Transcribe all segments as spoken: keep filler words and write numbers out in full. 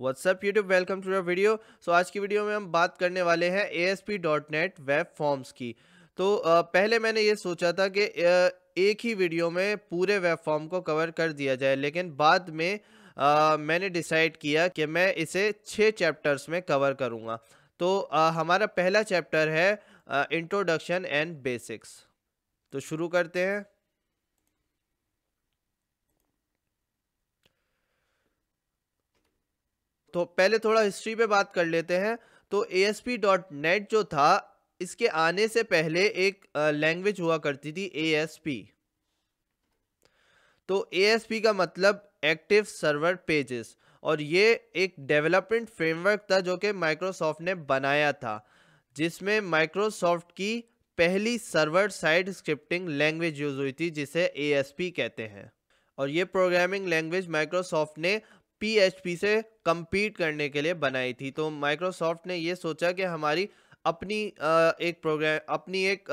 WhatsApp YouTube welcome to your video. So आज की video में हम बात करने वाले हैं A S P dot net web forms की। तो आ, पहले मैंने ये सोचा था कि आ, एक ही वीडियो में पूरे वेब फॉर्म को कवर कर दिया जाए, लेकिन बाद में आ, मैंने डिसाइड किया कि मैं इसे छः चैप्टर्स में कवर करूँगा। तो आ, हमारा पहला चैप्टर है इंट्रोडक्शन एंड बेसिक्स। तो शुरू करते हैं। तो पहले थोड़ा हिस्ट्री पे बात कर लेते हैं। तो A S P dot net जो था, इसके आने से पहले एक लैंग्वेज हुआ करती थी A S P। तो A S P का मतलब एक्टिव सर्वर पेजेस, और ये एक डेवलपमेंट फ्रेमवर्क था जो कि माइक्रोसॉफ्ट ने बनाया था, जिसमें माइक्रोसॉफ्ट की पहली server side scripting language use हुई थी, जिसे A S P कहते हैं। और ये प्रोग्रामिंग लैंग्वेज माइक्रोसॉफ्ट ने P H P से कम्पीट करने के लिए बनाई थी। तो माइक्रोसॉफ्ट ने ये सोचा कि हमारी अपनी एक प्रोग्राम अपनी एक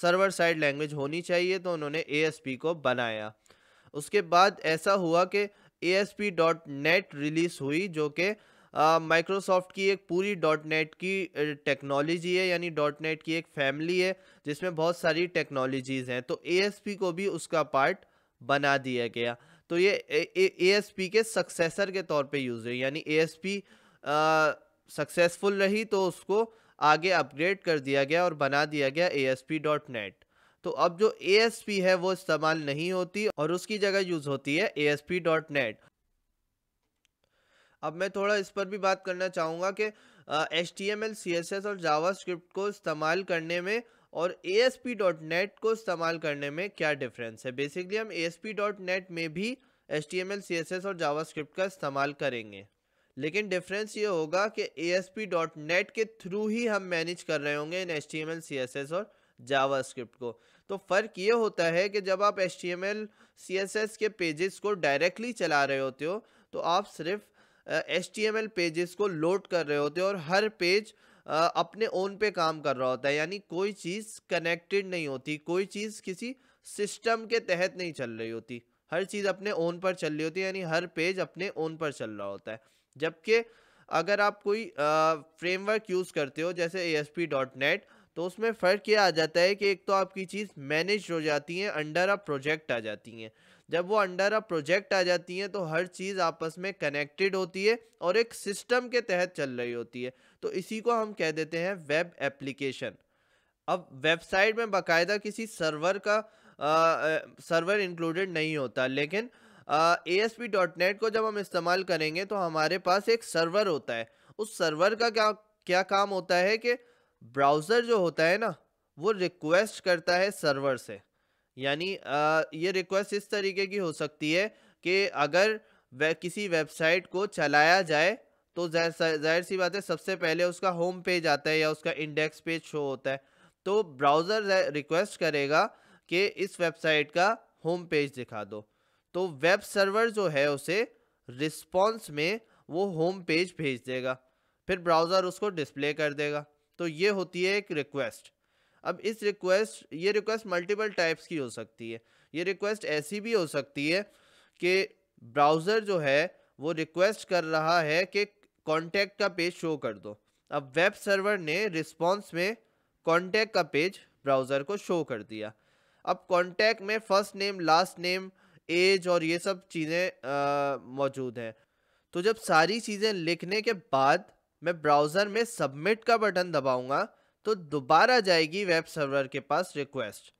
सर्वर साइड लैंग्वेज होनी चाहिए, तो उन्होंने A S P को बनाया। उसके बाद ऐसा हुआ कि A S P dot net release हुई, जो कि माइक्रोसॉफ्ट की एक पूरी .डॉट नेट की टेक्नोलॉजी है, यानी .डॉट नेट की एक फैमिली है जिसमें बहुत सारी टेक्नोलॉजीज़ हैं। तो A S P को भी उसका पार्ट बना दिया गया। तो ये A S P के सक्सेसर के तौर पे यूज़ हुई, यानी A S P सक्सेसफुल रही तो उसको आगे अपग्रेड कर दिया गया और बना दिया गया A S P dot net। तो अब जो A S P है वो इस्तेमाल नहीं होती और उसकी जगह यूज़ होती है A S P dot net। अब मैं थोड़ा इस पर भी बात करना चाहूँगा कि H T M L, C S S और JavaScript को इस्तेमाल करने में और A S P dot net को इस्तेमाल करने में क्या डिफरेंस है। बेसिकली हम A S P dot net में भी H T M L, C S S और JavaScript का इस्तेमाल करेंगे, लेकिन डिफरेंस ये होगा कि A S P dot net के थ्रू ही हम मैनेज कर रहे होंगे इन H T M L, C S S और JavaScript को। तो फ़र्क ये होता है कि जब आप H T M L, C S S के पेजेस को डायरेक्टली चला रहे होते हो, तो आप सिर्फ H T M L pages को लोड कर रहे होते हो और हर पेज Uh, अपने ओन पे काम कर रहा होता है, यानी कोई चीज़ कनेक्टेड नहीं होती, कोई चीज़ किसी सिस्टम के तहत नहीं चल रही होती, हर चीज़ अपने ओन पर चल रही होती है, यानी हर पेज अपने ओन पर चल रहा होता है। जबकि अगर आप कोई फ्रेमवर्क uh, यूज़ करते हो जैसे A S P dot net, तो उसमें फ़र्क ये आ जाता है कि एक तो आपकी चीज़ मैनेज हो जाती है, अंडर अ प्रोजेक्ट आ जाती हैं। जब वो अंडर अ प्रोजेक्ट आ जाती हैं तो हर चीज़ आपस में कनेक्टेड होती है और एक सिस्टम के तहत चल रही होती है। तो इसी को हम कह देते हैं वेब एप्लीकेशन। अब वेबसाइट में बाकायदा किसी सर्वर का आ, सर्वर इंक्लूडेड नहीं होता, लेकिन आ, A S P dot net को जब हम इस्तेमाल करेंगे तो हमारे पास एक सर्वर होता है। उस सर्वर का क्या क्या काम होता है कि ब्राउज़र जो होता है ना, वो रिक्वेस्ट करता है सर्वर से, यानी आ, ये रिक्वेस्ट इस तरीके की हो सकती है कि अगर वे, किसी वेबसाइट को चलाया जाए तो जाहिर सी बात है सबसे पहले उसका होम पेज आता है या उसका इंडेक्स पेज शो होता है। तो ब्राउज़र रिक्वेस्ट करेगा कि इस वेबसाइट का होम पेज दिखा दो, तो वेब सर्वर जो है उसे रिस्पॉन्स में वो होम पेज भेज देगा, फिर ब्राउज़र उसको डिस्प्ले कर देगा। तो ये होती है एक रिक्वेस्ट। अब इस रिक्वेस्ट ये रिक्वेस्ट मल्टीपल टाइप्स की हो सकती है। ये रिक्वेस्ट ऐसी भी हो सकती है कि ब्राउज़र जो है वो रिक्वेस्ट कर रहा है कि कॉन्टैक्ट का पेज शो कर दो। अब वेब सर्वर ने रिस्पॉन्स में कॉन्टैक्ट का पेज ब्राउज़र को शो कर दिया। अब कॉन्टैक्ट में first name, last name, age और ये सब चीज़ें मौजूद हैं। तो जब सारी चीज़ें लिखने के बाद मैं ब्राउज़र में सबमिट का बटन दबाऊंगा तो दोबारा जाएगी वेब सर्वर के पास रिक्वेस्ट,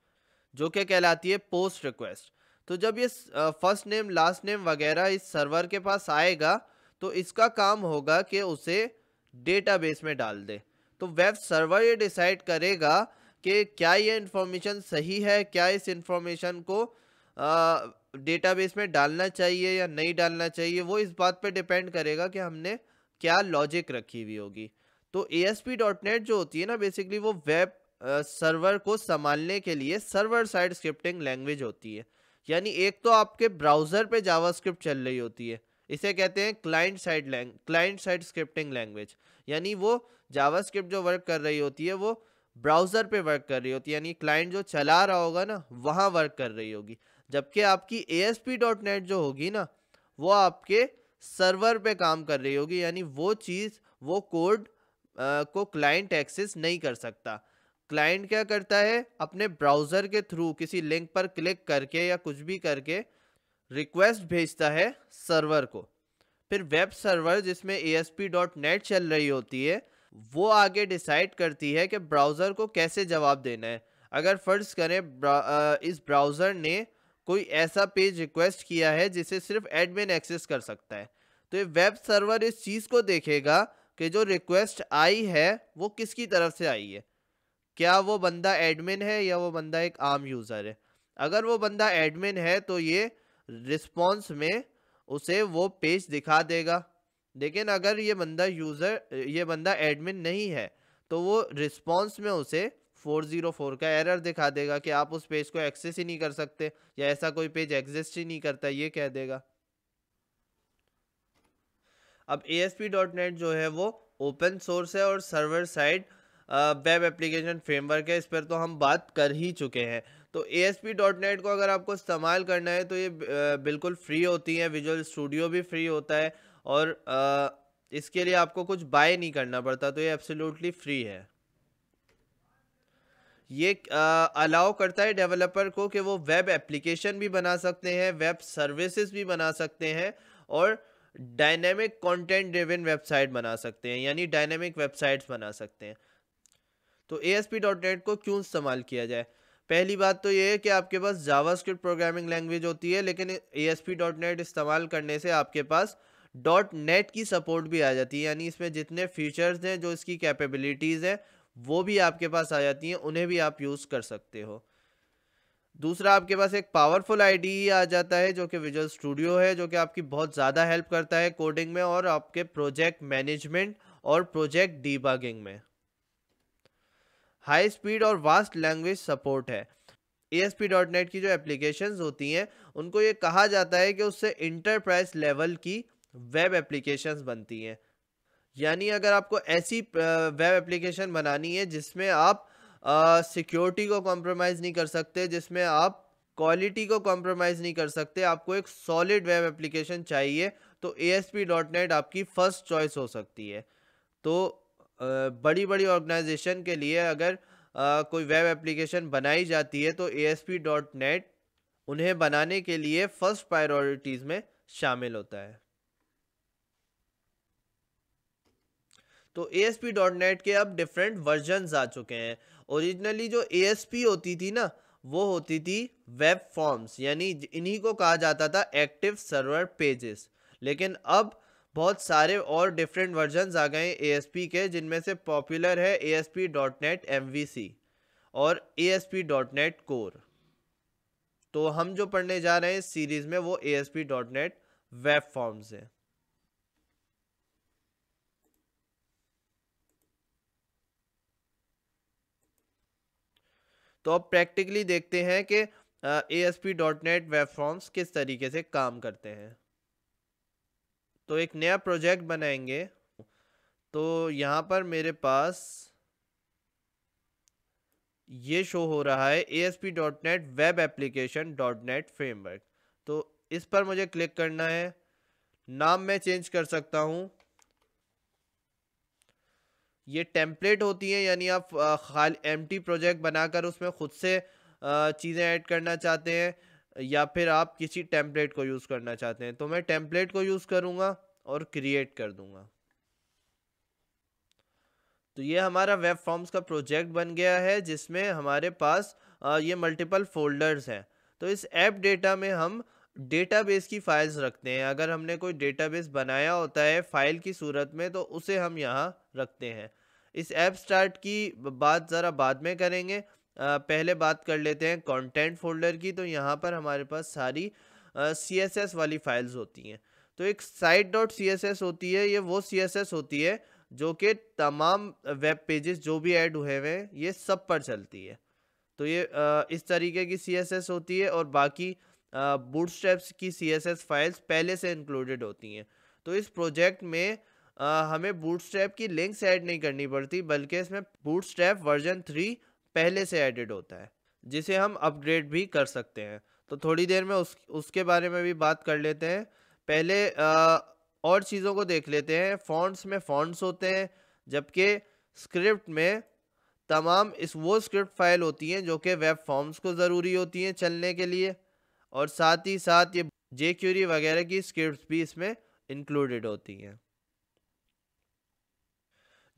जो क्या कहलाती है पोस्ट रिक्वेस्ट। तो जब ये फर्स्ट नेम, लास्ट नेम वगैरह इस सर्वर के पास आएगा तो इसका काम होगा कि उसे डेटाबेस में डाल दे। तो वेब सर्वर ये डिसाइड करेगा कि क्या ये इन्फॉर्मेशन सही है, क्या इस इन्फॉर्मेशन को डेटाबेस में डालना चाहिए या नहीं डालना चाहिए। वो इस बात पे डिपेंड करेगा कि हमने क्या लॉजिक रखी हुई होगी। तो A S P dot net जो होती है ना, बेसिकली वो वेब सर्वर को संभालने के लिए सर्वर साइड स्क्रिप्टिंग लैंग्वेज होती है। यानी एक तो आपके ब्राउज़र पे जावास्क्रिप्ट चल रही होती है, इसे कहते हैं क्लाइंट साइड लैंग क्लाइंट साइड स्क्रिप्टिंग लैंग्वेज, यानी वो जावास्क्रिप्ट जो वर्क कर रही होती है वो ब्राउज़र पे वर्क कर रही होती है, यानी क्लाइंट जो चला रहा होगा ना वहाँ वर्क कर रही होगी। जबकि आपकी A S P dot net जो होगी ना, वो आपके सर्वर पे काम कर रही होगी, यानी वो चीज़ वो कोड को क्लाइंट एक्सेस नहीं कर सकता। क्लाइंट क्या करता है, अपने ब्राउज़र के थ्रू किसी लिंक पर क्लिक करके या कुछ भी करके रिक्वेस्ट भेजता है सर्वर को। फिर वेब सर्वर जिसमें A S P dot net चल रही होती है वो आगे डिसाइड करती है कि ब्राउज़र को कैसे जवाब देना है। अगर फ़र्ज़ करें ब्रा, इस ब्राउज़र ने कोई ऐसा पेज रिक्वेस्ट किया है जिसे सिर्फ एडमिन एक्सेस कर सकता है, तो ये वेब सर्वर इस चीज़ को देखेगा कि जो रिक्वेस्ट आई है वो किसकी तरफ से आई है, क्या वो बंदा एडमिन है या वो बंदा एक आम यूज़र है। अगर वो बंदा एडमिन है तो ये रिस्पॉन्स में उसे वो पेज दिखा देगा, लेकिन अगर ये बंदा यूज़र ये बंदा एडमिन नहीं है तो वो रिस्पॉन्स में उसे फोर ज़ीरो फोर का एरर दिखा देगा कि आप उस पेज को एक्सेस ही नहीं कर सकते या ऐसा कोई पेज एग्जिस्ट ही नहीं करता, ये कह देगा। अब A S P dot net जो है वो ओपन सोर्स है और server side web application framework है, इस पर तो हम बात कर ही चुके हैं। तो A S P dot net को अगर आपको इस्तेमाल करना है तो ये बिल्कुल फ्री होती है, विजुअल स्टूडियो भी फ्री होता है और इसके लिए आपको कुछ बाय नहीं करना पड़ता, तो ये एब्सोल्युटली फ्री है। ये अलाउ करता है डेवलपर को कि वो वेब एप्लीकेशन भी बना सकते हैं, वेब सर्विसेज भी बना सकते हैं और डायनेमिक कंटेंट ड्रिवन वेबसाइट बना सकते हैं, यानी डायनेमिक वेबसाइट्स बना सकते हैं। तो A S P dot net को क्यों इस्तेमाल किया जाए, पहली बात तो ये है कि आपके पास जावास्क्रिप्ट प्रोग्रामिंग लैंग्वेज होती है, लेकिन A S P dot net इस्तेमाल करने से आपके पास डॉट नेट की सपोर्ट भी आ जाती है, यानी इसमें जितने फीचर्स हैं जो इसकी कैपेबिलिटीज़ हैं वो भी आपके पास आ जाती हैं, उन्हें भी आप यूज़ कर सकते हो। दूसरा, आपके पास एक पावरफुल आईडीई आ जाता है जो कि विजुअल स्टूडियो है, जो कि आपकी बहुत ज़्यादा हेल्प करता है कोडिंग में और आपके प्रोजेक्ट मैनेजमेंट और प्रोजेक्ट डीबगिंग में। हाई स्पीड और वास्ट लैंग्वेज सपोर्ट है। A S P dot net की जो एप्लीकेशंस होती हैं उनको ये कहा जाता है कि उससे इंटरप्राइज लेवल की वेब एप्लीकेशंस बनती हैं, यानी अगर आपको ऐसी वेब एप्लीकेशन बनानी है जिसमें आप सिक्योरिटी को कॉम्प्रोमाइज़ नहीं कर सकते, जिसमें आप क्वालिटी को कॉम्प्रोमाइज़ नहीं कर सकते, आपको एक सॉलिड वेब एप्लीकेशन चाहिए, तो A S P dot net आपकी फ़र्स्ट चॉइस हो सकती है। तो बड़ी बड़ी ऑर्गेनाइजेशन के लिए अगर आ, कोई वेब एप्लीकेशन बनाई जाती है तो A S P dot net उन्हें बनाने के लिए फर्स्ट प्रायोरिटीज़ में शामिल होता है। तो A S P dot net के अब डिफरेंट वर्जन्स आ चुके हैं। ओरिजिनली जो ए एस पी होती थी ना, वो होती थी वेब फॉर्म्स, यानी इन्हीं को कहा जाता था एक्टिव सर्वर पेजेस, लेकिन अब बहुत सारे और डिफरेंट वर्जन्स आ गए हैं ए एस पी के, जिनमें से पॉपुलर है A S P dot net M V C और A S P dot net core. तो हम जो पढ़ने जा रहे हैं इस सीरीज़ में वो A S P dot net web forms है। तो अब प्रैक्टिकली देखते हैं कि A S P dot net web forms किस तरीके से काम करते हैं। तो एक नया प्रोजेक्ट बनाएंगे, तो यहाँ पर मेरे पास ये शो हो रहा है A S P dot net web application dot net framework, तो इस पर मुझे क्लिक करना है। नाम मैं चेंज कर सकता हूँ, ये टेम्पलेट होती है, यानी आप खाली एम्प्टी प्रोजेक्ट बनाकर उसमें खुद से चीज़ें ऐड करना चाहते हैं या फिर आप किसी टेम्पलेट को यूज़ करना चाहते हैं। तो मैं टेम्पलेट को यूज़ करूँगा और क्रिएट कर दूँगा। तो ये हमारा वेब फॉर्म्स का प्रोजेक्ट बन गया है, जिसमें हमारे पास ये मल्टीपल फोल्डर्स हैं। तो इस ऐप डेटा में हम डेटाबेस की फ़ाइल्स रखते हैं। अगर हमने कोई डेटाबेस बनाया होता है फ़ाइल की सूरत में तो उसे हम यहाँ रखते हैं। इस ऐप स्टार्ट की बात ज़रा बाद में करेंगे, आ, पहले बात कर लेते हैं कंटेंट फोल्डर की। तो यहाँ पर हमारे पास सारी सी एस एस वाली फ़ाइल्स होती हैं। तो एक site dot C S S होती है, ये वो सी एस एस होती है जो कि तमाम वेब पेजेस जो भी ऐड हुए हुए हैं ये सब पर चलती है। तो ये आ, इस तरीके की सी एस एस होती है और बाकी बूटस्ट्रैप्स की सी एस एस फाइल्स पहले से इंक्लूडेड होती हैं। तो इस प्रोजेक्ट में आ, हमें बूटस्ट्रैप की लिंक्स ऐड नहीं करनी पड़ती, बल्कि इसमें बूटस्ट्रैप वर्जन थ्री पहले से एडेड होता है, जिसे हम अपग्रेड भी कर सकते हैं। तो थोड़ी देर में उस उसके बारे में भी बात कर लेते हैं। पहले आ, और चीज़ों को देख लेते हैं। फॉन्ट्स में फॉन्ट्स होते हैं, जबकि स्क्रिप्ट में तमाम इस वो स्क्रिप्ट फाइल होती हैं जो कि वेब फॉर्म्स को ज़रूरी होती हैं चलने के लिए, और साथ ही साथ ये jQuery वगैरह की स्क्रिप्ट भी इसमें इंक्लूडेड होती हैं।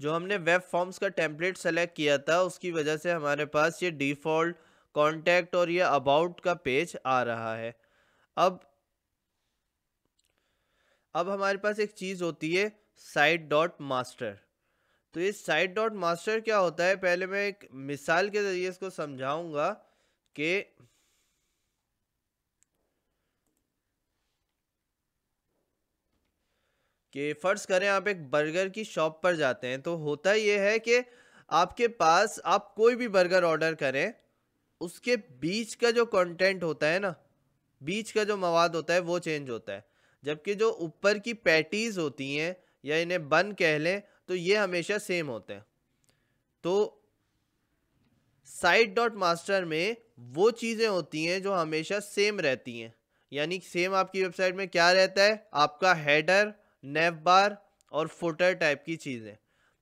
जो हमने वेब फॉर्म्स का टेम्पलेट सेलेक्ट किया था उसकी वजह से हमारे पास ये डिफ़ॉल्ट, कॉन्टैक्ट और ये अबाउट का पेज आ रहा है। अब अब हमारे पास एक चीज़ होती है साइट डॉट मास्टर। तो ये साइट डॉट मास्टर क्या होता है, पहले मैं एक मिसाल के ज़रिए इसको समझाऊंगा कि कि फ़र्ज़ करें आप एक बर्गर की शॉप पर जाते हैं। तो होता ये है कि आपके पास आप कोई भी बर्गर ऑर्डर करें, उसके बीच का जो कंटेंट होता है ना, बीच का जो मवाद होता है वो चेंज होता है, जबकि जो ऊपर की पैटीज़ होती हैं या इन्हें बन कह लें तो ये हमेशा सेम होते हैं। तो साइट डॉट मास्टर में वो चीज़ें होती हैं जो हमेशा सेम रहती हैं, यानी सेम आपकी वेबसाइट में क्या रहता है, आपका हेडर, नेव बार और फुटर टाइप की चीज़ें।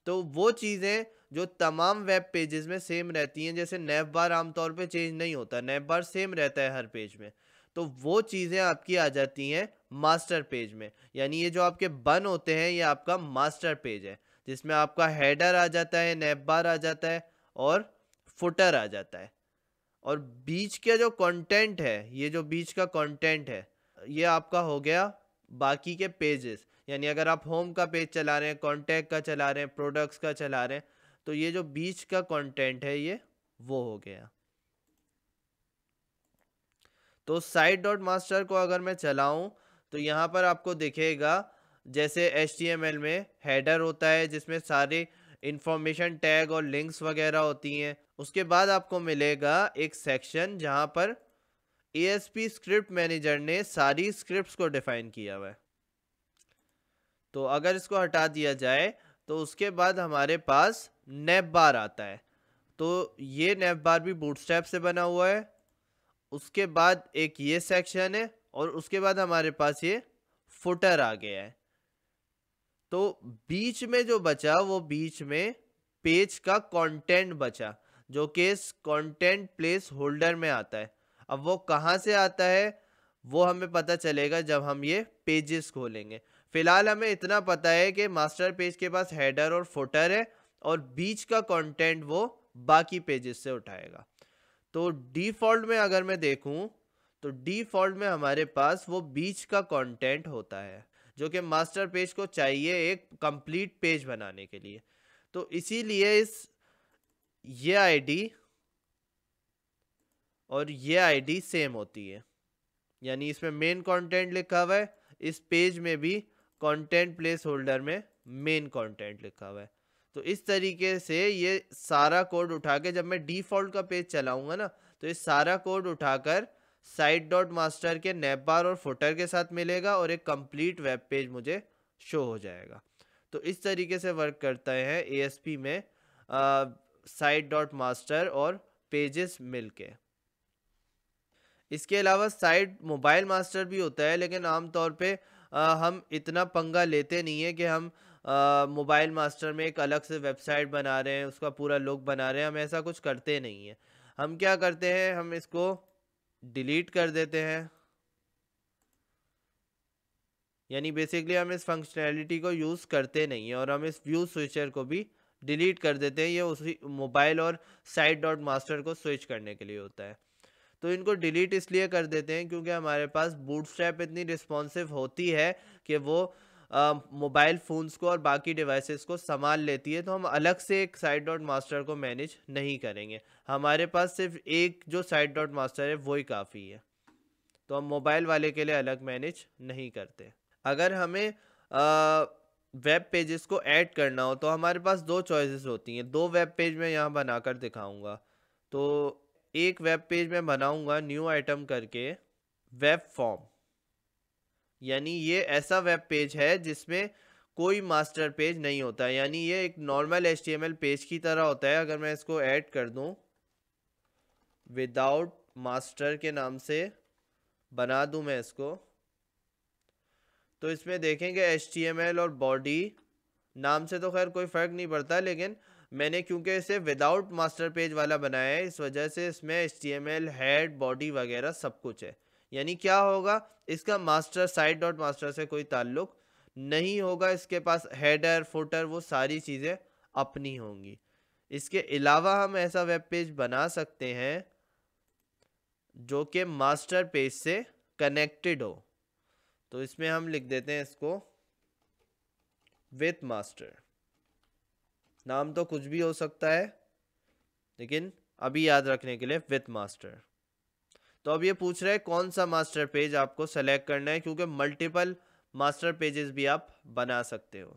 तो वो चीज़ें जो तमाम वेब पेजेस में सेम रहती हैं, जैसे नेव बार आमतौर पे चेंज नहीं होता, नेव बार सेम रहता है हर पेज में, तो वो चीज़ें आपकी आ जाती हैं मास्टर पेज में। यानी ये जो आपके बन होते हैं ये आपका मास्टर पेज है, जिसमें आपका हेडर आ जाता है, नेव बार आ जाता है और फुटर आ जाता है। और बीच का जो कंटेंट है, ये जो बीच का कंटेंट है ये आपका हो गया बाकी के पेजेस। यानी अगर आप होम का पेज चला रहे हैं, कॉन्टैक्ट का चला रहे हैं, प्रोडक्ट्स का चला रहे हैं, तो ये जो बीच का कंटेंट है ये वो हो गया। तो साइट डॉट मास्टर को अगर मैं चलाऊं तो यहाँ पर आपको दिखेगा जैसे एच टी एम एल में हेडर होता है जिसमें सारे इंफॉर्मेशन टैग और लिंक्स वगैरह होती हैं। उसके बाद आपको मिलेगा एक सेक्शन जहाँ पर A S P script manager ने सारी स्क्रिप्ट्स को डिफाइन किया हुआ है। तो अगर इसको हटा दिया जाए तो उसके बाद हमारे पास नेव बार आता है। तो ये नेव बार भी बूटस्ट्रैप से बना हुआ है। उसके बाद एक ये सेक्शन है और उसके बाद हमारे पास ये फुटर आ गया है। तो बीच में जो बचा वो बीच में पेज का कंटेंट बचा जो कि इस कंटेंट प्लेस होल्डर में आता है। अब वो कहाँ से आता है वो हमें पता चलेगा जब हम ये पेजेस खोलेंगे। फिलहाल हमें इतना पता है कि मास्टर पेज के पास हेडर और फुटर है और बीच का कंटेंट वो बाकी पेजेस से उठाएगा। तो डिफ़ॉल्ट में अगर मैं देखूं तो डिफ़ॉल्ट में हमारे पास वो बीच का कंटेंट होता है जो कि मास्टर पेज को चाहिए एक कंप्लीट पेज बनाने के लिए। तो इसीलिए इस ये आईडी और ये आईडी सेम होती है, यानी इसमें मेन कंटेंट लिखा हुआ है, इस पेज में भी कंटेंट प्लेस होल्डर में मेन कंटेंट लिखा हुआ है। तो इस तरीके से ये सारा कोड उठा के जब मैं डिफ़ॉल्ट का पेज चलाऊंगा ना तो ये सारा कोड उठाकर साइट डॉट मास्टर के नेव बार और फुटर के साथ मिलेगा और एक कंप्लीट वेब पेज मुझे शो हो जाएगा। तो इस तरीके से वर्क करता है ए एस पी में साइट डॉट मास्टर और पेजेस मिलके। इसके अलावा साइट मोबाइल मास्टर भी होता है, लेकिन आमतौर पे आ, हम इतना पंगा लेते नहीं है कि हम मोबाइल मास्टर में एक अलग से वेबसाइट बना रहे हैं, उसका पूरा लुक बना रहे हैं। हम ऐसा कुछ करते नहीं है। हम क्या करते हैं, हम इसको डिलीट कर देते हैं। यानी बेसिकली हम इस फंक्शनैलिटी को यूज़ करते नहीं हैं और हम इस व्यू स्विचर को भी डिलीट कर देते हैं। ये उसी मोबाइल और साइट डॉट मास्टर को स्विच करने के लिए होता है। तो इनको डिलीट इसलिए कर देते हैं क्योंकि हमारे पास बूटस्ट्रैप इतनी रिस्पॉन्सिव होती है कि वो मोबाइल फ़ोन्स को और बाकी डिवाइसेस को संभाल लेती है। तो हम अलग से एक साइट डॉट मास्टर को मैनेज नहीं करेंगे, हमारे पास सिर्फ एक जो साइट डॉट मास्टर है वही काफ़ी है। तो हम मोबाइल वाले के लिए अलग मैनेज नहीं करते। अगर हमें आ, वेब पेजेस को ऐड करना हो तो हमारे पास दो चॉइसेस होती हैं। दो वेब पेज मैं यहाँ बनाकर दिखाऊंगा। तो एक वेब पेज मैं बनाऊंगा न्यू आइटम करके वेब फॉर्म, यानी ये ऐसा वेब पेज है जिसमें कोई मास्टर पेज नहीं होता, यानी ये एक normal H T M L page की तरह होता है। अगर मैं इसको ऐड कर दूं विदाउट मास्टर के नाम से बना दूं मैं इसको, तो इसमें देखेंगे एच टी एम एल और बॉडी नाम से तो खैर कोई फ़र्क नहीं पड़ता, लेकिन मैंने क्योंकि इसे विदाउट मास्टर पेज वाला बनाया है इस वजह से इसमें H T M L head body वगैरह सब कुछ है। यानी क्या होगा, इसका मास्टर साइट डॉट मास्टर से कोई ताल्लुक नहीं होगा, इसके पास हेडर फुटर वो सारी चीज़ें अपनी होंगी। इसके अलावा हम ऐसा वेब पेज बना सकते हैं जो कि मास्टर पेज से कनेक्टेड हो, तो इसमें हम लिख देते हैं इसको विथ मास्टर। नाम तो कुछ भी हो सकता है लेकिन अभी याद रखने के लिए विथ मास्टर। तो अब ये पूछ रहा है कौन सा मास्टर पेज आपको सेलेक्ट करना है, क्योंकि मल्टीपल मास्टर पेजेस भी आप बना सकते हो।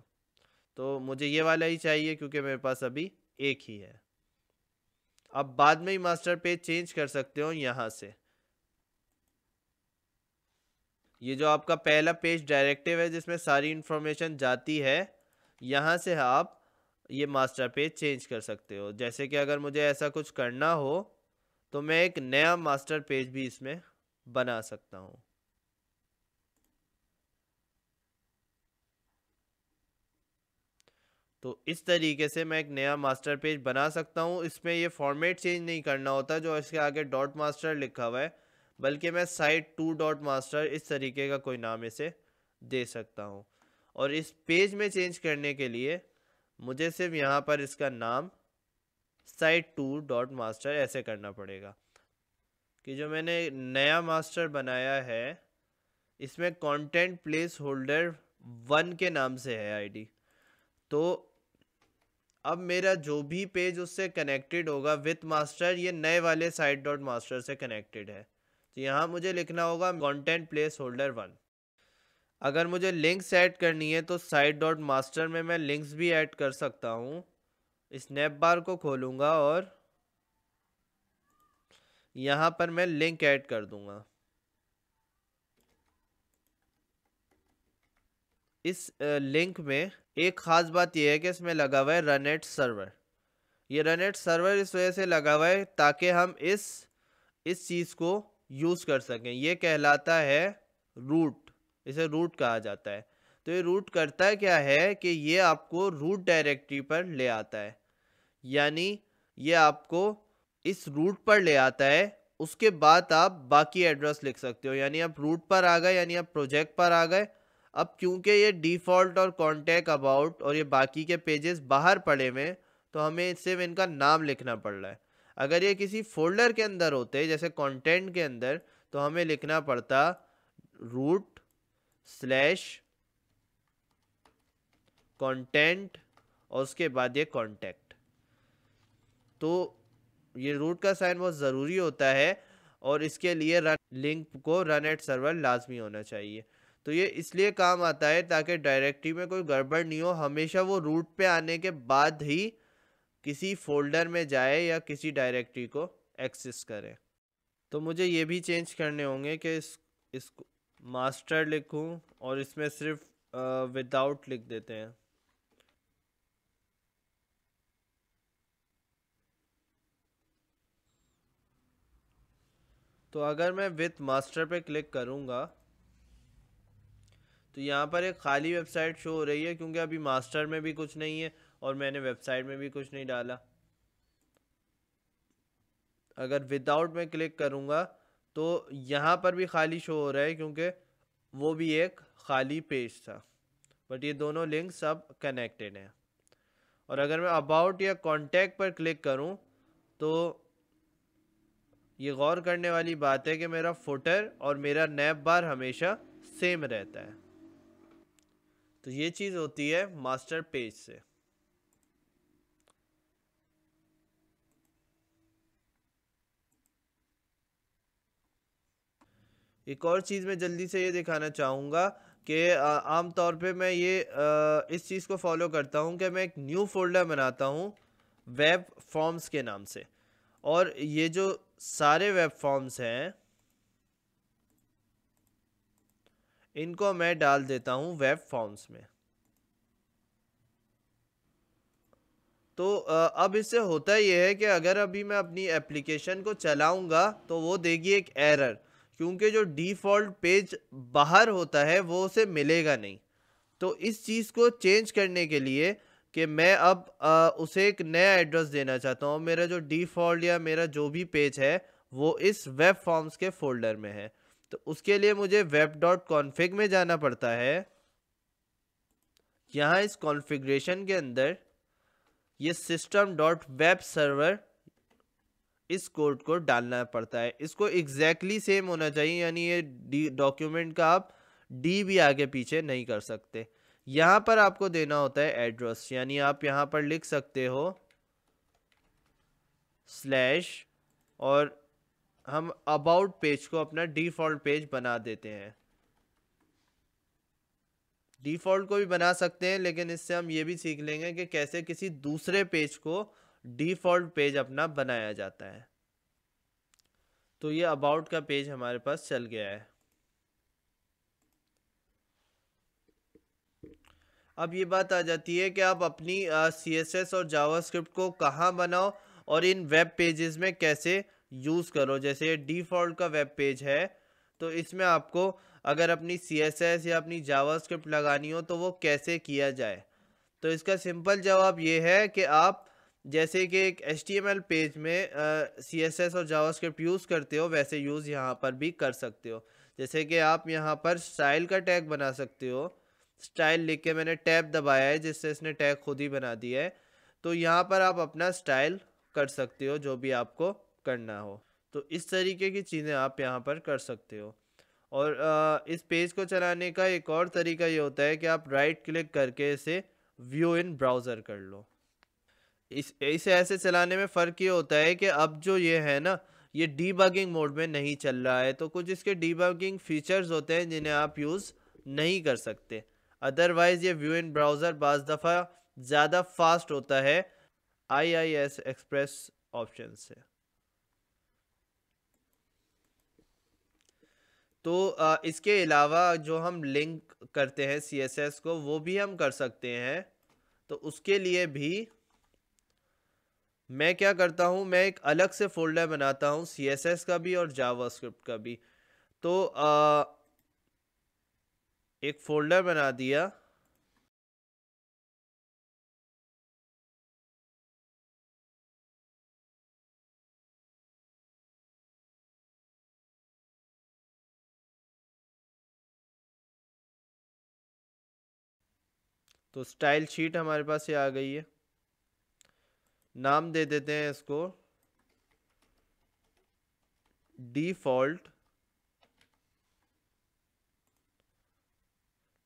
तो मुझे ये वाला ही चाहिए क्योंकि मेरे पास अभी एक ही है। अब बाद में ही मास्टर पेज चेंज कर सकते हो यहाँ से। ये जो आपका पहला पेज डायरेक्टिव है जिसमें सारी इन्फॉर्मेशन जाती है, यहाँ से आप ये मास्टर पेज चेंज कर सकते हो। जैसे कि अगर मुझे ऐसा कुछ करना हो तो मैं एक नया मास्टर पेज भी इसमें बना सकता हूँ। तो इस तरीके से मैं एक नया मास्टर पेज बना सकता हूँ। इसमें ये फॉर्मेट चेंज नहीं करना होता जो इसके आगे डॉट मास्टर लिखा हुआ है, बल्कि मैं साइट टू डॉट मास्टर इस तरीके का कोई नाम इसे दे सकता हूँ। और इस पेज में चेंज करने के लिए मुझे सिर्फ यहाँ पर इसका नाम साइट टू डॉट मास्टर ऐसे करना पड़ेगा कि जो मैंने नया मास्टर बनाया है इसमें कंटेंट प्लेस होल्डर वन के नाम से है आईडी। तो अब मेरा जो भी पेज उससे कनेक्टेड होगा विथ मास्टर, ये नए वाले साइट डॉट मास्टर से कनेक्टेड है, तो यहाँ मुझे लिखना होगा कंटेंट प्लेस होल्डर वन। अगर मुझे लिंक्स ऐड करनी है तो साइट डॉट मास्टर में मैं लिंक्स भी ऐड कर सकता हूँ। स्नैप बार को खोलूँगा और यहाँ पर मैं लिंक ऐड कर दूँगा। इस लिंक में एक ख़ास बात यह है कि इसमें लगा हुआ है रन एट सर्वर। ये रन एट सर्वर इस वजह से लगा हुआ है ताकि हम इस इस चीज़ को यूज़ कर सकें। ये कहलाता है रूट, इसे रूट कहा जाता है। तो ये रूट करता क्या है कि ये आपको रूट डायरेक्टरी पर ले आता है, यानी ये आपको इस रूट पर ले आता है, उसके बाद आप बाकी एड्रेस लिख सकते हो। यानी आप रूट पर आ गए, यानी आप प्रोजेक्ट पर आ गए। अब क्योंकि ये डिफ़ॉल्ट और कॉन्टैक्ट अबाउट और ये बाकी के पेजेस बाहर पड़े हुए हैं तो हमें सिर्फ इनका नाम लिखना पड़ रहा है। अगर ये किसी फोल्डर के अंदर होते जैसे कॉन्टेंट के अंदर तो हमें लिखना पड़ता रूट स्लैश कंटेंट और उसके बाद ये कॉन्टैक्ट। तो ये रूट का साइन बहुत ज़रूरी होता है और इसके लिए रन लिंक को रन एट सर्वर लाजमी होना चाहिए। तो ये इसलिए काम आता है ताकि डायरेक्टरी में कोई गड़बड़ नहीं हो, हमेशा वो रूट पे आने के बाद ही किसी फोल्डर में जाए या किसी डायरेक्टरी को एक्सेस करे। तो मुझे ये भी चेंज करने होंगे कि इस इसको मास्टर लिखूं और इसमें सिर्फ विदाउट लिख देते हैं। तो अगर मैं विथ मास्टर पे क्लिक करूंगा तो यहाँ पर एक खाली वेबसाइट शो हो रही है क्योंकि अभी मास्टर में भी कुछ नहीं है और मैंने वेबसाइट में भी कुछ नहीं डाला। अगर विदाउट में क्लिक करूँगा तो यहाँ पर भी खाली शो हो रहा है क्योंकि वो भी एक खाली पेज था, बट ये दोनों लिंक्स अब कनेक्टेड हैं। और अगर मैं अबाउट या कॉन्टैक्ट पर क्लिक करूँ तो ये गौर करने वाली बात है कि मेरा फुटर और मेरा नैप बार हमेशा सेम रहता है। तो ये चीज़ होती है मास्टर पेज से। एक और चीज़ मैं जल्दी से ये दिखाना चाहूँगा कि आम तौर पे मैं ये आ, इस चीज़ को फॉलो करता हूँ कि मैं एक न्यू फोल्डर बनाता हूँ वेब फॉर्म्स के नाम से, और ये जो सारे वेब फॉर्म्स हैं इनको मैं डाल देता हूँ वेब फॉर्म्स में। तो आ, अब इससे होता यह है कि अगर अभी मैं अपनी एप्लीकेशन को चलाऊँगा तो वो देगी एक एरर क्योंकि जो डिफ़ॉल्ट पेज बाहर होता है वो उसे मिलेगा नहीं। तो इस चीज़ को चेंज करने के लिए कि मैं अब आ, उसे एक नया एड्रेस देना चाहता हूँ, मेरा जो डिफ़ॉल्ट या मेरा जो भी पेज है वो इस वेब फॉर्म्स के फोल्डर में है, तो उसके लिए मुझे वेब डॉट कॉन्फिग में जाना पड़ता है। यहाँ इस कॉन्फ़िगरेशन के अंदर ये सिस्टम डॉट वेब सर्वर इस कोड को डालना पड़ता है। इसको एग्जैक्टली सेम होना चाहिए, यानी ये डी डॉक्यूमेंट का आप डी भी आगे पीछे नहीं कर सकते। यहाँ पर आपको देना होता है एड्रेस, यानी आप यहाँ पर लिख सकते हो स्लैश और हम अबाउट पेज को अपना डिफ़ॉल्ट पेज बना देते हैं। डिफ़ॉल्ट को भी बना सकते हैं, लेकिन इससे हम ये भी सीख लेंगे कि कैसे किसी दूसरे पेज को डिफ़ॉल्ट पेज अपना बनाया जाता है। तो ये अबाउट का पेज हमारे पास चल गया है। अब ये बात आ जाती है कि आप अपनी सी एस एस और जावास्क्रिप्ट को कहाँ बनाओ और इन वेब पेजेस में कैसे यूज़ करो। जैसे ये डिफ़ॉल्ट का वेब पेज है, तो इसमें आपको अगर अपनी सी एस एस या अपनी जावास्क्रिप्ट लगानी हो तो वो कैसे किया जाए। तो इसका सिंपल जवाब ये है कि आप जैसे कि एक H T M L page में सी एस एस और जावास्क्रिप्ट यूज़ करते हो, वैसे यूज़ यहाँ पर भी कर सकते हो। जैसे कि आप यहाँ पर स्टाइल का टैग बना सकते हो। स्टाइल लिख के मैंने टैब दबाया है जिससे इसने टैग खुद ही बना दिया है। तो यहाँ पर आप अपना स्टाइल कर सकते हो जो भी आपको करना हो। तो इस तरीके की चीज़ें आप यहाँ पर कर सकते हो। और आ, इस पेज को चलाने का एक और तरीका ये होता है कि आप राइट क्लिक करके इसे व्यू इन ब्राउज़र कर लो। इस इसे ऐसे चलाने में फ़र्क ये होता है कि अब जो ये है ना, ये डीबगिंग मोड में नहीं चल रहा है। तो कुछ इसके डीबगिंग फीचर्स होते हैं जिन्हें आप यूज़ नहीं कर सकते, अदरवाइज़ ये व्यू इन ब्राउज़र बाज़ दफ़ा ज़्यादा फास्ट होता है I I S express option से। तो इसके अलावा जो हम लिंक करते हैं सी एस एस को, वो भी हम कर सकते हैं। तो उसके लिए भी मैं क्या करता हूँ, मैं एक अलग से फ़ोल्डर बनाता हूँ सी एस एस का भी और जावास्क्रिप्ट का भी। तो आ, एक फ़ोल्डर बना दिया। तो स्टाइल शीट हमारे पास ये आ गई है। नाम दे देते हैं इसको डिफ़ॉल्ट।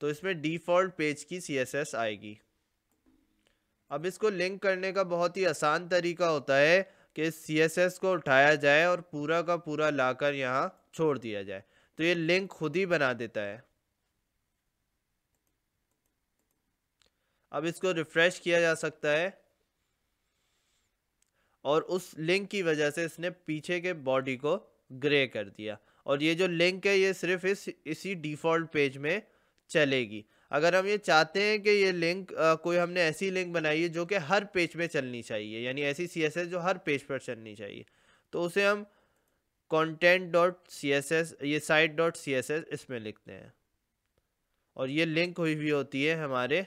तो इसमें डिफ़ॉल्ट पेज की सीएसएस आएगी। अब इसको लिंक करने का बहुत ही आसान तरीका होता है कि सीएसएस को उठाया जाए और पूरा का पूरा लाकर यहाँ छोड़ दिया जाए। तो ये लिंक खुद ही बना देता है। अब इसको रिफ़्रेश किया जा सकता है और उस लिंक की वजह से इसने पीछे के बॉडी को ग्रे कर दिया। और ये जो लिंक है ये सिर्फ इस इसी डिफ़ॉल्ट पेज में चलेगी। अगर हम ये चाहते हैं कि ये लिंक आ, कोई हमने ऐसी लिंक बनाई है जो कि हर पेज में चलनी चाहिए, यानी ऐसी सीएसएस जो हर पेज पर चलनी चाहिए, तो उसे हम content dot C S S ये site dot C S S इसमें लिखते हैं। और ये लिंक हुई हुई होती है हमारे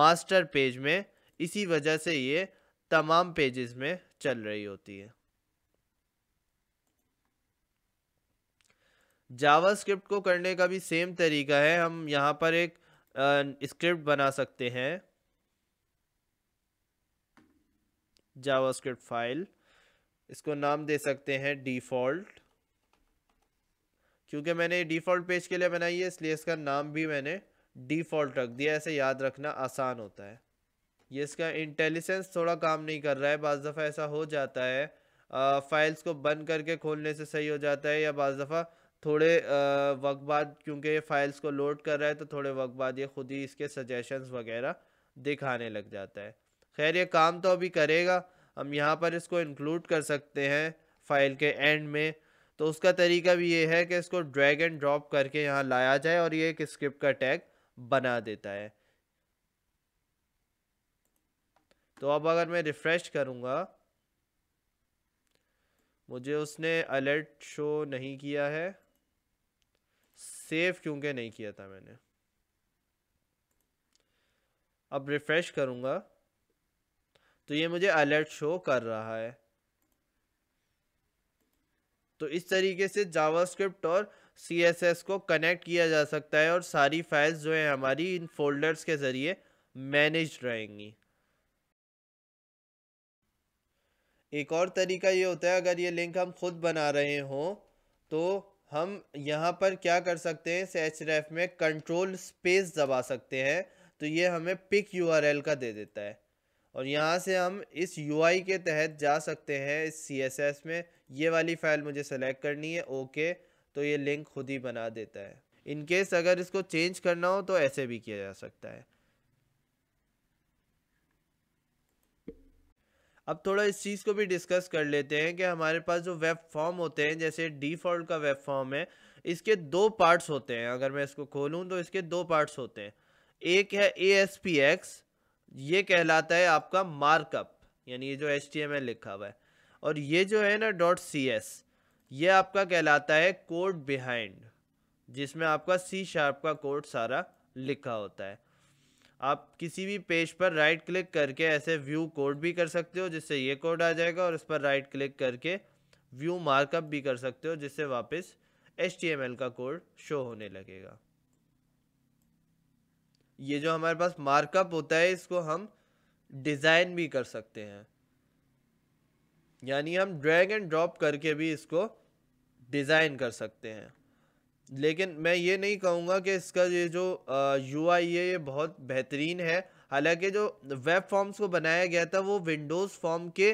मास्टर पेज में, इसी वजह से ये तमाम पेजेस में चल रही होती है। जावास्क्रिप्ट को करने का भी सेम तरीका है। हम यहाँ पर एक स्क्रिप्ट बना सकते हैं जावास्क्रिप्ट फाइल। इसको नाम दे सकते हैं डिफ़ॉल्ट, क्योंकि मैंने डिफ़ॉल्ट पेज के लिए बनाई है इसलिए इसका नाम भी मैंने डिफ़ॉल्ट रख दिया। ऐसे याद रखना आसान होता है। ये इसका इंटेलिजेंस थोड़ा काम नहीं कर रहा है, बाज़ दफ़ा ऐसा हो जाता है। आ, फाइल्स को बंद करके खोलने से सही हो जाता है, या बाज़ दफ़ा थोड़े वक्त बाद, क्योंकि ये फाइल्स को लोड कर रहा है तो थोड़े वक्त बाद ये खुद ही इसके सजेशंस वगैरह दिखाने लग जाता है। खैर ये काम तो अभी करेगा। हम यहाँ पर इसको इंक्लूड कर सकते हैं फ़ाइल के एंड में। तो उसका तरीका भी ये है कि इसको ड्रैग एंड ड्रॉप करके यहाँ लाया जाए और ये एक स्क्रिप्ट का टैग बना देता है। तो अब अगर मैं रिफ़्रेश करूँगा मुझे उसने अलर्ट शो नहीं किया है, सेव क्योंकि नहीं किया था मैंने। अब रिफ्रेश करूँगा तो ये मुझे अलर्ट शो कर रहा है। तो इस तरीके से जावास्क्रिप्ट और सीएसएस को कनेक्ट किया जा सकता है और सारी फाइल्स जो है हमारी इन फोल्डर्स के ज़रिए मैनेज रहेंगी। एक और तरीका ये होता है, अगर ये लिंक हम खुद बना रहे हों तो हम यहाँ पर क्या कर सकते हैं, एचआरएफ में कंट्रोल स्पेस दबा सकते हैं तो ये हमें पिक यूआरएल का दे देता है और यहाँ से हम इस यूआई के तहत जा सकते हैं। इस सीएसएस में ये वाली फ़ाइल मुझे सेलेक्ट करनी है, ओके, तो ये लिंक खुद ही बना देता है। इनकेस अगर इसको चेंज करना हो तो ऐसे भी किया जा सकता है। अब थोड़ा इस चीज़ को भी डिस्कस कर लेते हैं कि हमारे पास जो वेब फॉर्म होते हैं, जैसे डिफ़ॉल्ट का वेब फॉर्म है, इसके दो पार्ट्स होते हैं। अगर मैं इसको खोलूं तो इसके दो पार्ट्स होते हैं। एक है एएसपीएक्स, ये कहलाता है आपका मार्कअप, यानी ये जो एचटीएमएल लिखा हुआ है, और ये जो है ना डॉट सीएस, ये आपका कहलाता है कोड बिहाइंड, जिसमें आपका सी शार्प का कोड सारा लिखा होता है। आप किसी भी पेज पर राइट क्लिक करके ऐसे व्यू कोड भी कर सकते हो जिससे ये कोड आ जाएगा, और इस पर राइट क्लिक करके व्यू मार्कअप भी कर सकते हो जिससे वापस एचटीएमएल का कोड शो होने लगेगा। ये जो हमारे पास मार्कअप होता है इसको हम डिज़ाइन भी कर सकते हैं, यानी हम ड्रैग एंड ड्रॉप करके भी इसको डिज़ाइन कर सकते हैं। लेकिन मैं ये नहीं कहूँगा कि इसका ये जो यू आई है ये बहुत बेहतरीन है। हालांकि जो वेब फॉर्म्स को बनाया गया था वो विंडोज़ फॉर्म के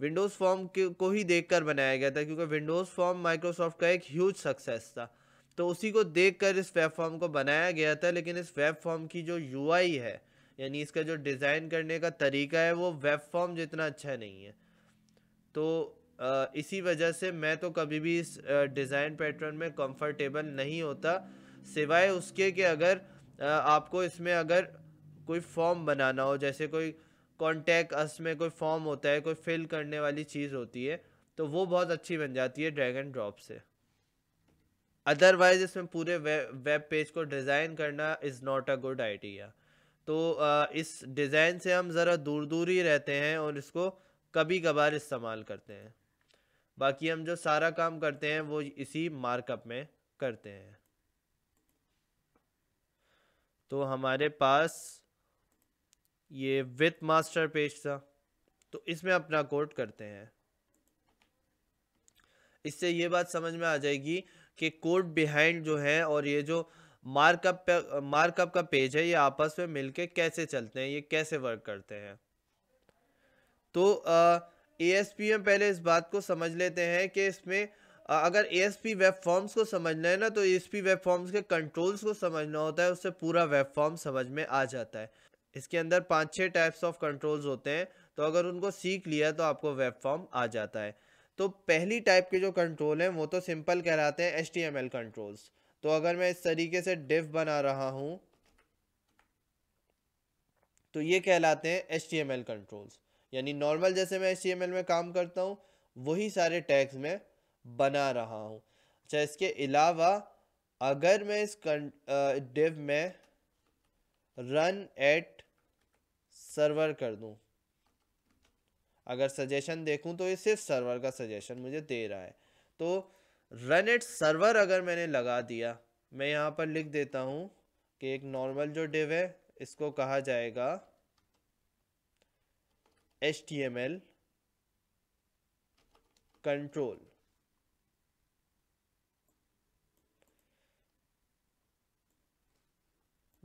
विंडोज़ फॉर्म के को ही देखकर बनाया गया था, क्योंकि विंडोज़ फॉर्म माइक्रोसॉफ्ट का एक ह्यूज सक्सेस था, तो उसी को देखकर इस वेब फॉर्म को बनाया गया था। लेकिन इस वेब फॉर्म की जो यू आई है, यानी इसका जो डिज़ाइन करने का तरीका है, वो वेब फॉर्म जितना अच्छा नहीं है। तो इसी वजह से मैं तो कभी भी इस डिज़ाइन पैटर्न में कंफर्टेबल नहीं होता, सिवाय उसके कि अगर आपको इसमें अगर कोई फॉर्म बनाना हो, जैसे कोई कॉन्टैक्ट अस में कोई फॉर्म होता है, कोई फिल करने वाली चीज़ होती है, तो वो बहुत अच्छी बन जाती है ड्रैग एंड ड्रॉप से। अदरवाइज़ इसमें पूरे वेब पेज को डिज़ाइन करना is not a good idea. तो इस डिज़ाइन से हम ज़रा दूर दूर ही रहते हैं और इसको कभी कभार इस्तेमाल करते हैं। बाकी हम जो सारा काम करते हैं वो इसी मार्कअप में करते हैं। तो हमारे पास ये विथ मास्टर पेज था, तो इसमें अपना कोड करते हैं। इससे ये बात समझ में आ जाएगी कि कोड बिहाइंड जो है और ये जो मार्कअप मार्कअप का पेज है ये आपस में मिलके कैसे चलते हैं, ये कैसे वर्क करते हैं। तो एएसपी में पहले इस बात को समझ लेते हैं कि इसमें आ, अगर एएसपी वेब फॉर्म्स को समझना है ना, तो एएसपी वेब फॉर्म्स के कंट्रोल्स को समझना होता है, उससे पूरा वेब फॉर्म समझ में आ जाता है। इसके अंदर पाँच छः टाइप्स ऑफ कंट्रोल्स होते हैं, तो अगर उनको सीख लिया तो आपको वेब फॉर्म आ जाता है। तो पहली टाइप के जो कंट्रोल हैं वो तो सिंपल कहलाते हैं एचटीएमएल कंट्रोल्स। तो अगर मैं इस तरीके से डिव बना रहा हूँ तो ये कहलाते हैं एचटीएमएल कंट्रोल्स, यानी नॉर्मल जैसे मैं एचटीएमएल में काम करता हूँ वही सारे टैग्स में बना रहा हूँ। अच्छा, इसके अलावा अगर मैं इस डिव में रन एट सर्वर कर दूँ, अगर सजेशन देखूँ तो ये सिर्फ सर्वर का सजेशन मुझे दे रहा है, तो रन एट सर्वर अगर मैंने लगा दिया, मैं यहाँ पर लिख देता हूँ कि एक नॉर्मल जो डिव है इसको कहा जाएगा H T M L control.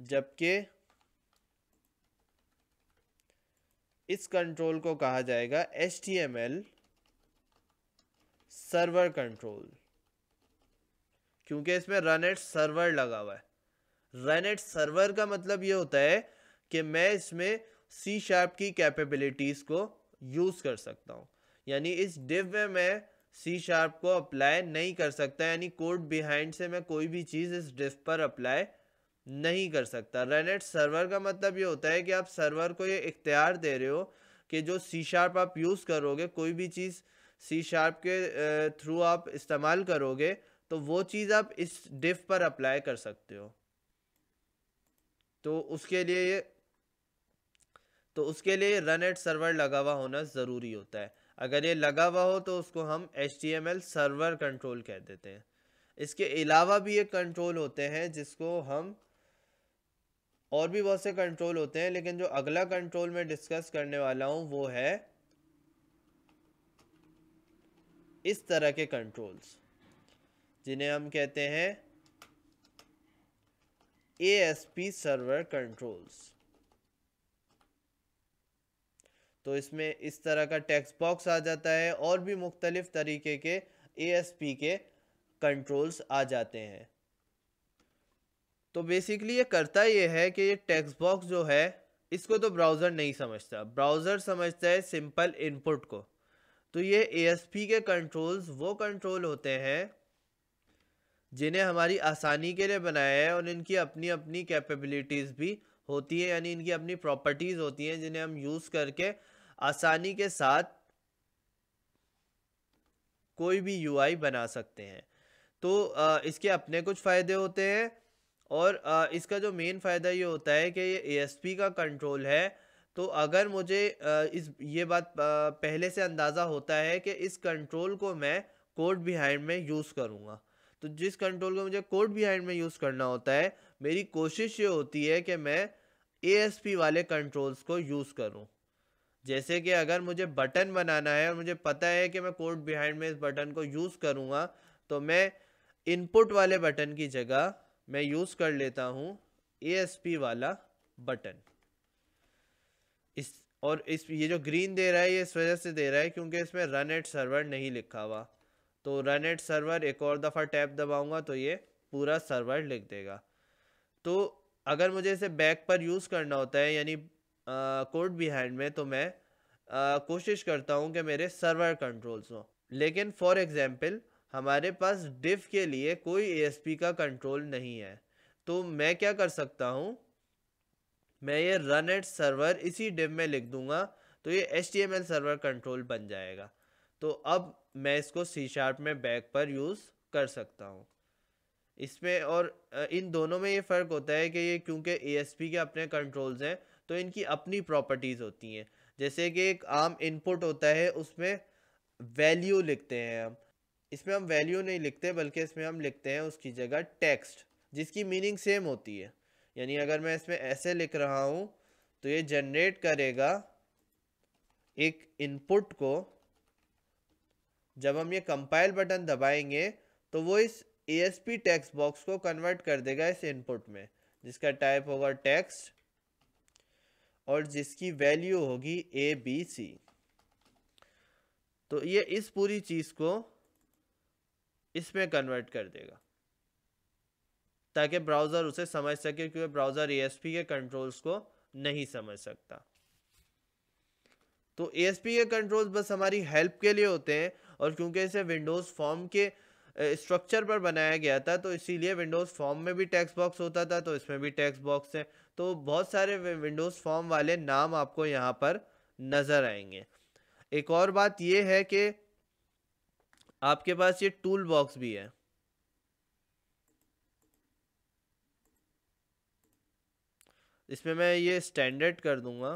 जबकि इस कंट्रोल को कहा जाएगा H T M L server control, क्योंकि इसमें रन एट सर्वर लगा हुआ है। रन एट सर्वर का मतलब ये होता है कि मैं इसमें सी शार्प की कैपेबिलिटीज़ को यूज़ कर सकता हूँ, यानी इस डिव में मैं सी शार्प को अप्लाई नहीं कर सकता, यानी कोड बिहाइंड से मैं कोई भी चीज़ इस डिव पर अप्लाई नहीं कर सकता। रन एट सर्वर का मतलब ये होता है कि आप सर्वर को ये इख्तियार दे रहे हो कि जो सी शार्प आप यूज़ करोगे, कोई भी चीज़ सी शार्प के थ्रू आप इस्तेमाल करोगे तो वो चीज़ आप इस डिफ पर अप्लाई कर सकते हो। तो उसके लिए ये तो उसके लिए रन एट सर्वर लगा हुआ होना ज़रूरी होता है। अगर ये लगा हुआ हो तो उसको हम H T M L server control कह देते हैं। इसके अलावा भी ये कंट्रोल होते हैं जिसको हम और भी बहुत से कंट्रोल होते हैं, लेकिन जो अगला कंट्रोल मैं डिस्कस करने वाला हूँ वो है इस तरह के कंट्रोल्स जिन्हें हम कहते हैं A S P server controls. तो इसमें इस तरह का टेक्स्ट बॉक्स आ जाता है और भी मुख्तलिफ तरीके के ए एस पी के कंट्रोल्स आ जाते हैं। तो बेसिकली ये करता ये है कि ये टेक्स्ट बॉक्स जो है इसको तो ब्राउज़र नहीं समझता, ब्राउज़र समझता है सिंपल इनपुट को। तो ये ए एस पी के कंट्रोल्स वो कंट्रोल होते हैं जिन्हें हमारी आसानी के लिए बनाया है और इनकी अपनी अपनी कैपेबिलिटीज़ भी होती है, यानी इनकी अपनी प्रॉपर्टीज़ होती हैं जिन्हें हम यूज़ करके आसानी के साथ कोई भी यूआई बना सकते हैं। तो इसके अपने कुछ फ़ायदे होते हैं और इसका जो मेन फ़ायदा ये होता है कि ये ए एस पी का कंट्रोल है। तो अगर मुझे इस ये बात पहले से अंदाज़ा होता है कि इस कंट्रोल को मैं कोड बिहाइंड में यूज़ करूँगा, तो जिस कंट्रोल को मुझे कोड बिहाइंड में यूज़ करना होता है मेरी कोशिश ये होती है कि मैं ए एस पी वाले कंट्रोल्स को यूज़ करूं। जैसे कि अगर मुझे बटन बनाना है और मुझे पता है कि मैं कोड बिहाइंड में इस बटन को यूज़ करूंगा, तो मैं इनपुट वाले बटन की जगह मैं यूज़ कर लेता हूं ए एस पी वाला बटन। इस और इस ये जो ग्रीन दे रहा है ये इस वजह से दे रहा है क्योंकि इसमें रन एट सर्वर नहीं लिखा हुआ। तो रन एट सर्वर एक और दफ़ा टैब दबाऊंगा तो ये पूरा सर्वर लिख देगा। तो अगर मुझे इसे बैक पर यूज़ करना होता है यानी कोड बिहाइंड में, तो मैं आ, कोशिश करता हूँ कि मेरे सर्वर कंट्रोल्स हों। लेकिन फॉर एग्जांपल हमारे पास डिफ के लिए कोई ए एस पी का कंट्रोल नहीं है, तो मैं क्या कर सकता हूँ, मैं ये रन एट सर्वर इसी डिव में लिख दूंगा तो ये H T M L server control बन जाएगा। तो अब मैं इसको सी शार्प में बैक पर यूज़ कर सकता हूँ। इसमें और इन दोनों में ये फ़र्क होता है कि ये क्योंकि ए एस पी के अपने कंट्रोल्स हैं तो इनकी अपनी प्रॉपर्टीज़ होती हैं। जैसे कि एक आम इनपुट होता है उसमें वैल्यू लिखते हैं हम, इसमें हम वैल्यू नहीं लिखते बल्कि इसमें हम लिखते हैं उसकी जगह टेक्स्ट जिसकी मीनिंग सेम होती है। यानी अगर मैं इसमें ऐसे लिख रहा हूँ तो ये जनरेट करेगा एक इनपुट को। जब हम ये कंपाइल बटन दबाएंगे तो वो इस A S P text box को कन्वर्ट कर देगा इस इनपुट में जिसका टाइप होगा टेक्स्ट और जिसकी वैल्यू होगी ए बी सी। तो ये इस पूरी चीज़ को इसमें कन्वर्ट कर देगा ताकि ब्राउज़र उसे समझ सके, क्योंकि ब्राउज़र ए एस पी के कंट्रोल्स को नहीं समझ सकता। तो ए एस पी के कंट्रोल्स बस हमारी हेल्प के लिए होते हैं और क्योंकि इसे विंडोज़ फॉर्म के स्ट्रक्चर पर बनाया गया था तो इसीलिए विंडोज़ फॉर्म में भी टेक्स्ट बॉक्स होता था, तो इसमें भी टेक्स्ट बॉक्स है। तो बहुत सारे विंडोज़ फॉर्म वाले नाम आपको यहाँ पर नज़र आएंगे। एक और बात यह है कि आपके पास ये टूल बॉक्स भी है। इसमें मैं ये स्टैंडर्ड कर दूंगा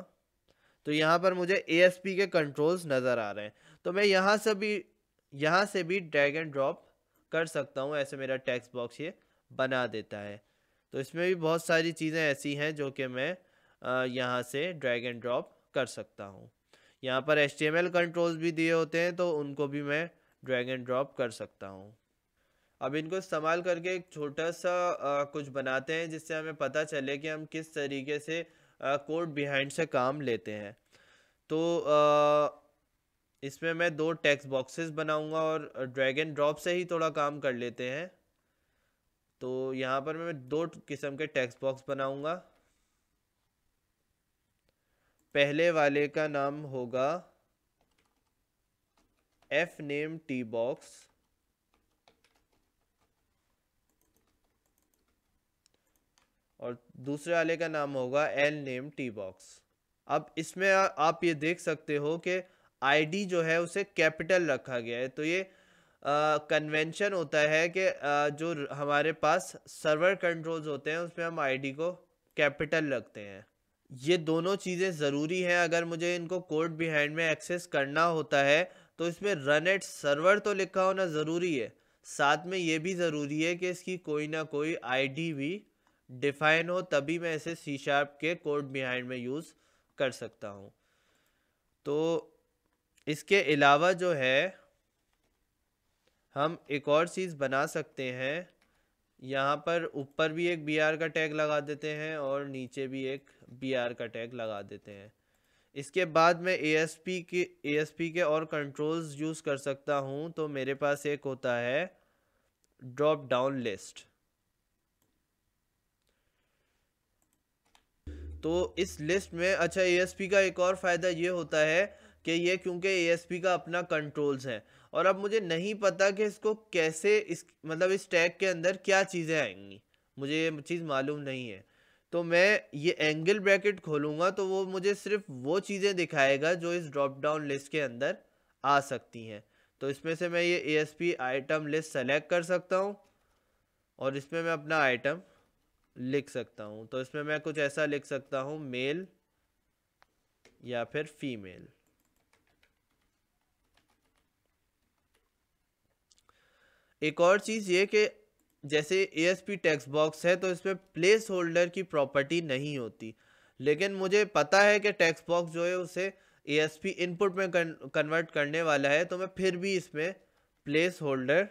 तो यहाँ पर मुझे ए एस पी के कंट्रोल्स नज़र आ रहे हैं। तो मैं यहाँ से भी यहाँ से भी ड्रैग एंड ड्रॉप कर सकता हूँ, ऐसे मेरा टेक्स्ट बॉक्स ये बना देता है। तो इसमें भी बहुत सारी चीज़ें ऐसी हैं जो कि मैं यहाँ से ड्रैग एंड ड्रॉप कर सकता हूँ। यहाँ पर H T M L controls भी दिए होते हैं तो उनको भी मैं ड्रैग एंड ड्रॉप कर सकता हूँ। अब इनको इस्तेमाल करके एक छोटा सा आ, कुछ बनाते हैं जिससे हमें पता चले कि हम किस तरीके से कोड बिहाइंड से काम लेते हैं। तो आ, इसमें मैं दो टेक्स्ट बॉक्सेस बनाऊंगा और ड्रैग एंड ड्रॉप से ही थोड़ा काम कर लेते हैं। तो यहाँ पर मैं दो किस्म के टेक्स्ट बॉक्स बनाऊंगा। पहले वाले का नाम होगा एफ नेम टी बॉक्स और दूसरे वाले का नाम होगा एल नेम टी बॉक्स। अब इसमें आप ये देख सकते हो कि आईडी जो है उसे कैपिटल रखा गया है। तो ये कन्वेंशन होता है कि uh, जो हमारे पास सर्वर कंट्रोल्स होते हैं उसमें हम आईडी को कैपिटल रखते हैं। ये दोनों चीज़ें ज़रूरी हैं, अगर मुझे इनको कोड बिहाइंड में एक्सेस करना होता है तो इसमें रन एट सर्वर तो लिखा होना ज़रूरी है, साथ में ये भी ज़रूरी है कि इसकी कोई ना कोई आईडी भी डिफाइन हो, तभी मैं इसे सी शार्प के कोड बिहाइंड में यूज़ कर सकता हूँ। तो इसके अलावा जो है हम एक और चीज़ बना सकते हैं, यहाँ पर ऊपर भी एक बी आर का टैग लगा देते हैं और नीचे भी एक बी आर का टैग लगा देते हैं। इसके बाद मैं ए एस पी के ए एस पी के और कंट्रोल्स यूज़ कर सकता हूँ। तो मेरे पास एक होता है ड्रॉप डाउन लिस्ट, तो इस लिस्ट में अच्छा ए एस पी का एक और फ़ायदा ये होता है कि ये क्योंकि ए एस पी का अपना कंट्रोल्स है और अब मुझे नहीं पता कि इसको कैसे इस मतलब इस टैग के अंदर क्या चीज़ें आएंगी, मुझे ये चीज़ मालूम नहीं है, तो मैं ये एंगल ब्रैकेट खोलूँगा तो वो मुझे सिर्फ वो चीज़ें दिखाएगा जो इस ड्रॉप डाउन लिस्ट के अंदर आ सकती हैं। तो इसमें से मैं ये A S P item list select कर सकता हूँ और इसमें मैं अपना आइटम लिख सकता हूँ। तो इसमें मैं कुछ ऐसा लिख सकता हूँ, मेल या फिर फीमेल। एक और चीज़ ये कि जैसे एएसपी टेक्स्ट बॉक्स है तो इसमें प्लेस होल्डर की प्रॉपर्टी नहीं होती, लेकिन मुझे पता है कि टेक्स्ट बॉक्स जो है उसे एएसपी इनपुट में कन्वर्ट करने वाला है, तो मैं फिर भी इसमें प्लेस होल्डर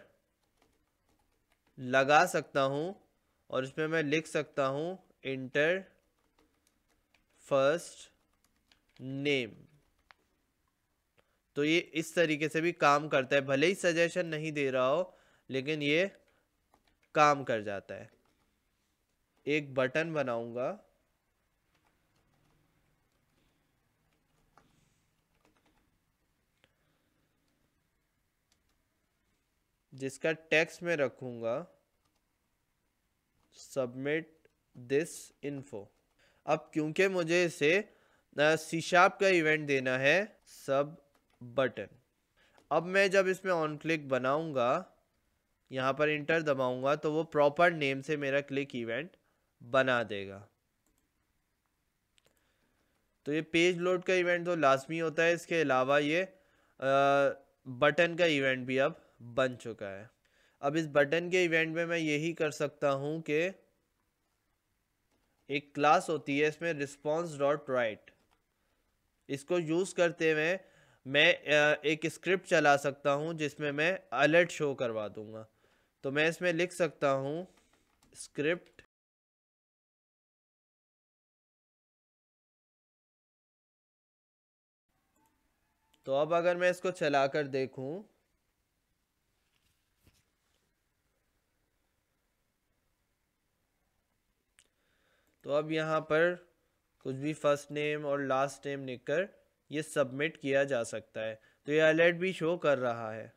लगा सकता हूँ और इसमें मैं लिख सकता हूँ इंटर फर्स्ट नेम। तो ये इस तरीके से भी काम करता है, भले ही सजेशन नहीं दे रहा हो लेकिन ये काम कर जाता है। एक बटन बनाऊंगा, जिसका टेक्स्ट में रखूंगा सबमिट दिस इन्फो। अब क्योंकि मुझे इसे सी शार्प का इवेंट देना है, सब बटन। अब मैं जब इसमें ऑन क्लिक बनाऊंगा, यहाँ पर इंटर दबाऊंगा तो वो प्रॉपर नेम से मेरा क्लिक इवेंट बना देगा। तो ये पेज लोड का इवेंट तो लाजमी होता है, इसके अलावा ये आ, बटन का इवेंट भी अब बन चुका है। अब इस बटन के इवेंट में मैं यही कर सकता हूँ कि एक क्लास होती है, इसमें रिस्पॉन्स डॉट राइट, इसको यूज़ करते हुए मैं एक स्क्रिप्ट चला सकता हूँ जिसमें मैं अलर्ट शो करवा दूँगा। तो मैं इसमें लिख सकता हूँ स्क्रिप्ट तो अब अगर मैं इसको चला कर देखूँ तो अब यहाँ पर कुछ भी फर्स्ट नेम और लास्ट नेम लिखकर ये सबमिट किया जा सकता है। तो ये अलर्ट भी शो कर रहा है।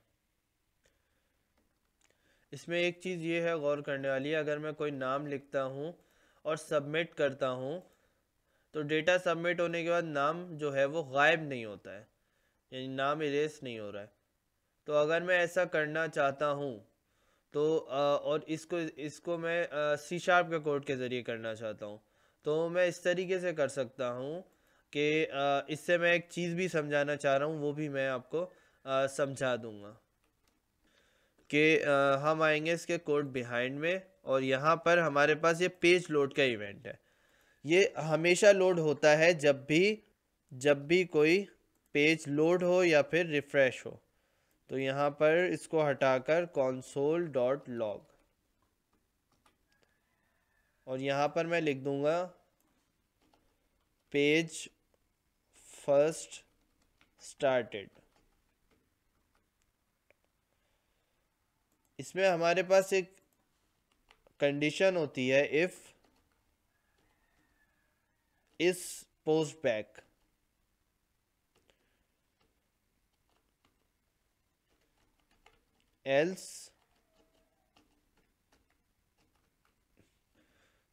इसमें एक चीज़ ये है गौर करने वाली, अगर मैं कोई नाम लिखता हूँ और सबमिट करता हूँ तो डेटा सबमिट होने के बाद नाम जो है वो गायब नहीं होता है, यानी नाम इरेस नहीं हो रहा है। तो अगर मैं ऐसा करना चाहता हूँ तो और इसको इसको मैं सी शार्प के कोड के ज़रिए करना चाहता हूँ तो मैं इस तरीके से कर सकता हूँ कि इससे मैं एक चीज़ भी समझाना चाह रहा हूँ वो भी मैं आपको समझा दूँगा कि हम आएंगे इसके कोड बिहाइंड में और यहाँ पर हमारे पास ये पेज लोड का इवेंट है। ये हमेशा लोड होता है जब भी जब भी कोई पेज लोड हो या फिर रिफ़्रेश हो। तो यहाँ पर इसको हटाकर कंसोल डॉट लॉग और यहाँ पर मैं लिख दूँगा पेज फर्स्ट स्टार्टेड। इसमें हमारे पास एक कंडीशन होती है if is post back. Else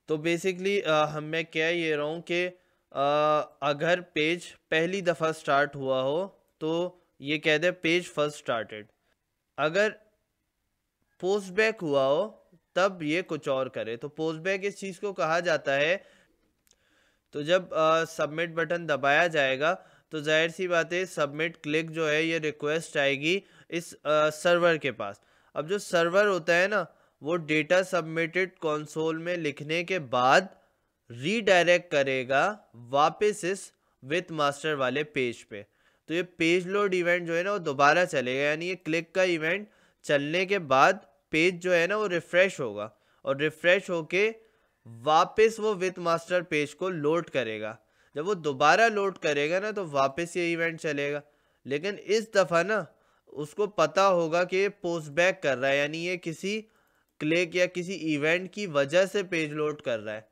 तो बेसिकली हम मैं क्या ये रहा हूँ कि अगर पेज पहली दफ़ा स्टार्ट हुआ हो तो ये कह दे पेज फर्स्ट स्टार्टेड। अगर पोस्ट बैक हुआ हो तब ये कुछ और करे, तो पोस्ट बैक इस चीज़ को कहा जाता है। तो जब सबमिट बटन दबाया जाएगा तो जाहिर सी बात है सबमिट क्लिक जो है ये रिक्वेस्ट आएगी इस सर्वर के पास। अब जो सर्वर होता है ना वो डेटा सबमिटेड कंसोल में लिखने के बाद रीडायरेक्ट करेगा वापस इस विथ मास्टर वाले पेज पे। तो ये पेज लोड इवेंट जो है ना वो दोबारा चलेगा, यानी ये क्लिक का इवेंट चलने के बाद पेज जो है ना वो रिफ़्रेश होगा और रिफ़्रेश होके वापस वो विथ मास्टर पेज को लोड करेगा। जब वो दोबारा लोड करेगा ना तो वापस ये इवेंट चलेगा, लेकिन इस दफ़ा ना उसको पता होगा कि ये पोस्ट बैक कर रहा है, यानी ये किसी क्लिक या किसी इवेंट की वजह से पेज लोड कर रहा है।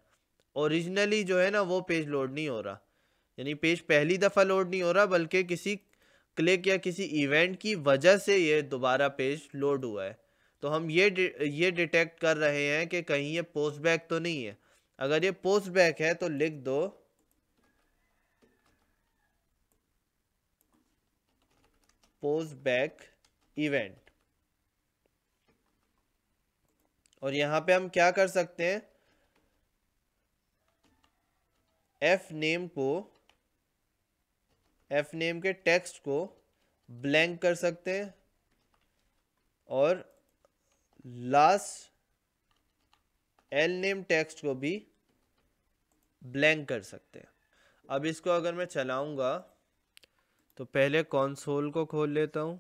ओरिजिनली जो है ना वो पेज लोड नहीं हो रहा, यानी पेज पहली दफ़ा लोड नहीं हो रहा बल्कि किसी क्लिक या किसी इवेंट की वजह से ये दोबारा पेज लोड हुआ है। तो हम ये ये डिटेक्ट कर रहे हैं कि कहीं ये पोस्ट बैक तो नहीं है। अगर ये पोस्ट बैक है तो लिख दो पोस्ट बैक इवेंट, और यहाँ पे हम क्या कर सकते हैं एफ नेम को एफ नेम के टेक्स्ट को ब्लैंक कर सकते हैं और लास्ट एल नेम टेक्स्ट को भी ब्लैंक कर सकते हैं। अब इसको अगर मैं चलाऊंगा तो पहले कंसोल को खोल लेता हूं।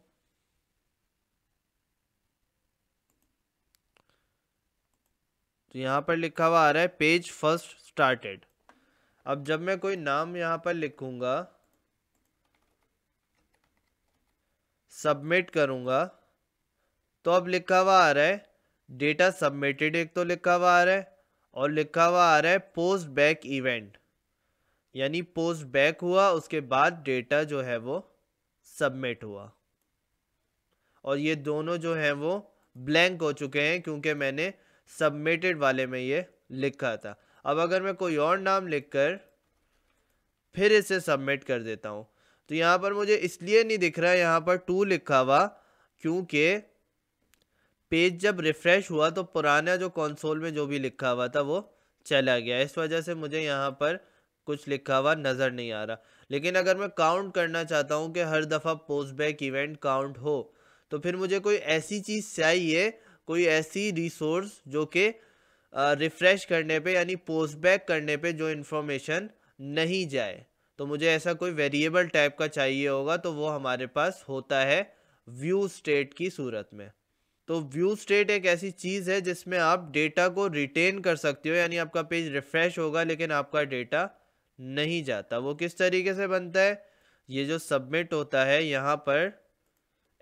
तो यहाँ पर लिखा हुआ आ रहा है पेज फर्स्ट स्टार्टेड। अब जब मैं कोई नाम यहाँ पर लिखूंगा, सबमिट करूंगा, तो अब लिखा हुआ आ रहा है डेटा सबमिटेड एक तो लिखा हुआ आ रहा है और लिखा हुआ आ रहा है पोस्ट बैक इवेंट, यानी पोस्ट बैक हुआ उसके बाद डेटा जो है वो सबमिट हुआ। और ये दोनों जो हैं वो ब्लैंक हो चुके हैं क्योंकि मैंने सबमिटेड वाले में ये लिखा था। अब अगर मैं कोई और नाम लिखकर फिर इसे सबमिट कर देता हूँ तो यहाँ पर मुझे इसलिए नहीं दिख रहा है यहाँ पर टू लिखा हुआ, क्योंकि पेज जब रिफ़्रेश हुआ तो पुराना जो कंसोल में जो भी लिखा हुआ था वो चला गया, इस वजह से मुझे यहाँ पर कुछ लिखा हुआ नज़र नहीं आ रहा। लेकिन अगर मैं काउंट करना चाहता हूँ कि हर दफ़ा पोस्ट बैक इवेंट काउंट हो तो फिर मुझे कोई ऐसी चीज़ चाहिए, कोई ऐसी रिसोर्स जो कि रिफ़्रेश uh, करने पे यानी पोस्ट बैक करने पे जो इन्फॉर्मेशन नहीं जाए। तो मुझे ऐसा कोई वेरिएबल टाइप का चाहिए होगा, तो वो हमारे पास होता है व्यू स्टेट की सूरत में। तो व्यू स्टेट एक ऐसी चीज़ है जिसमें आप डेटा को रिटेन कर सकते हो, यानी आपका पेज रिफ़्रेश होगा लेकिन आपका डेटा नहीं जाता। वो किस तरीके से बनता है, ये जो सबमिट होता है यहाँ पर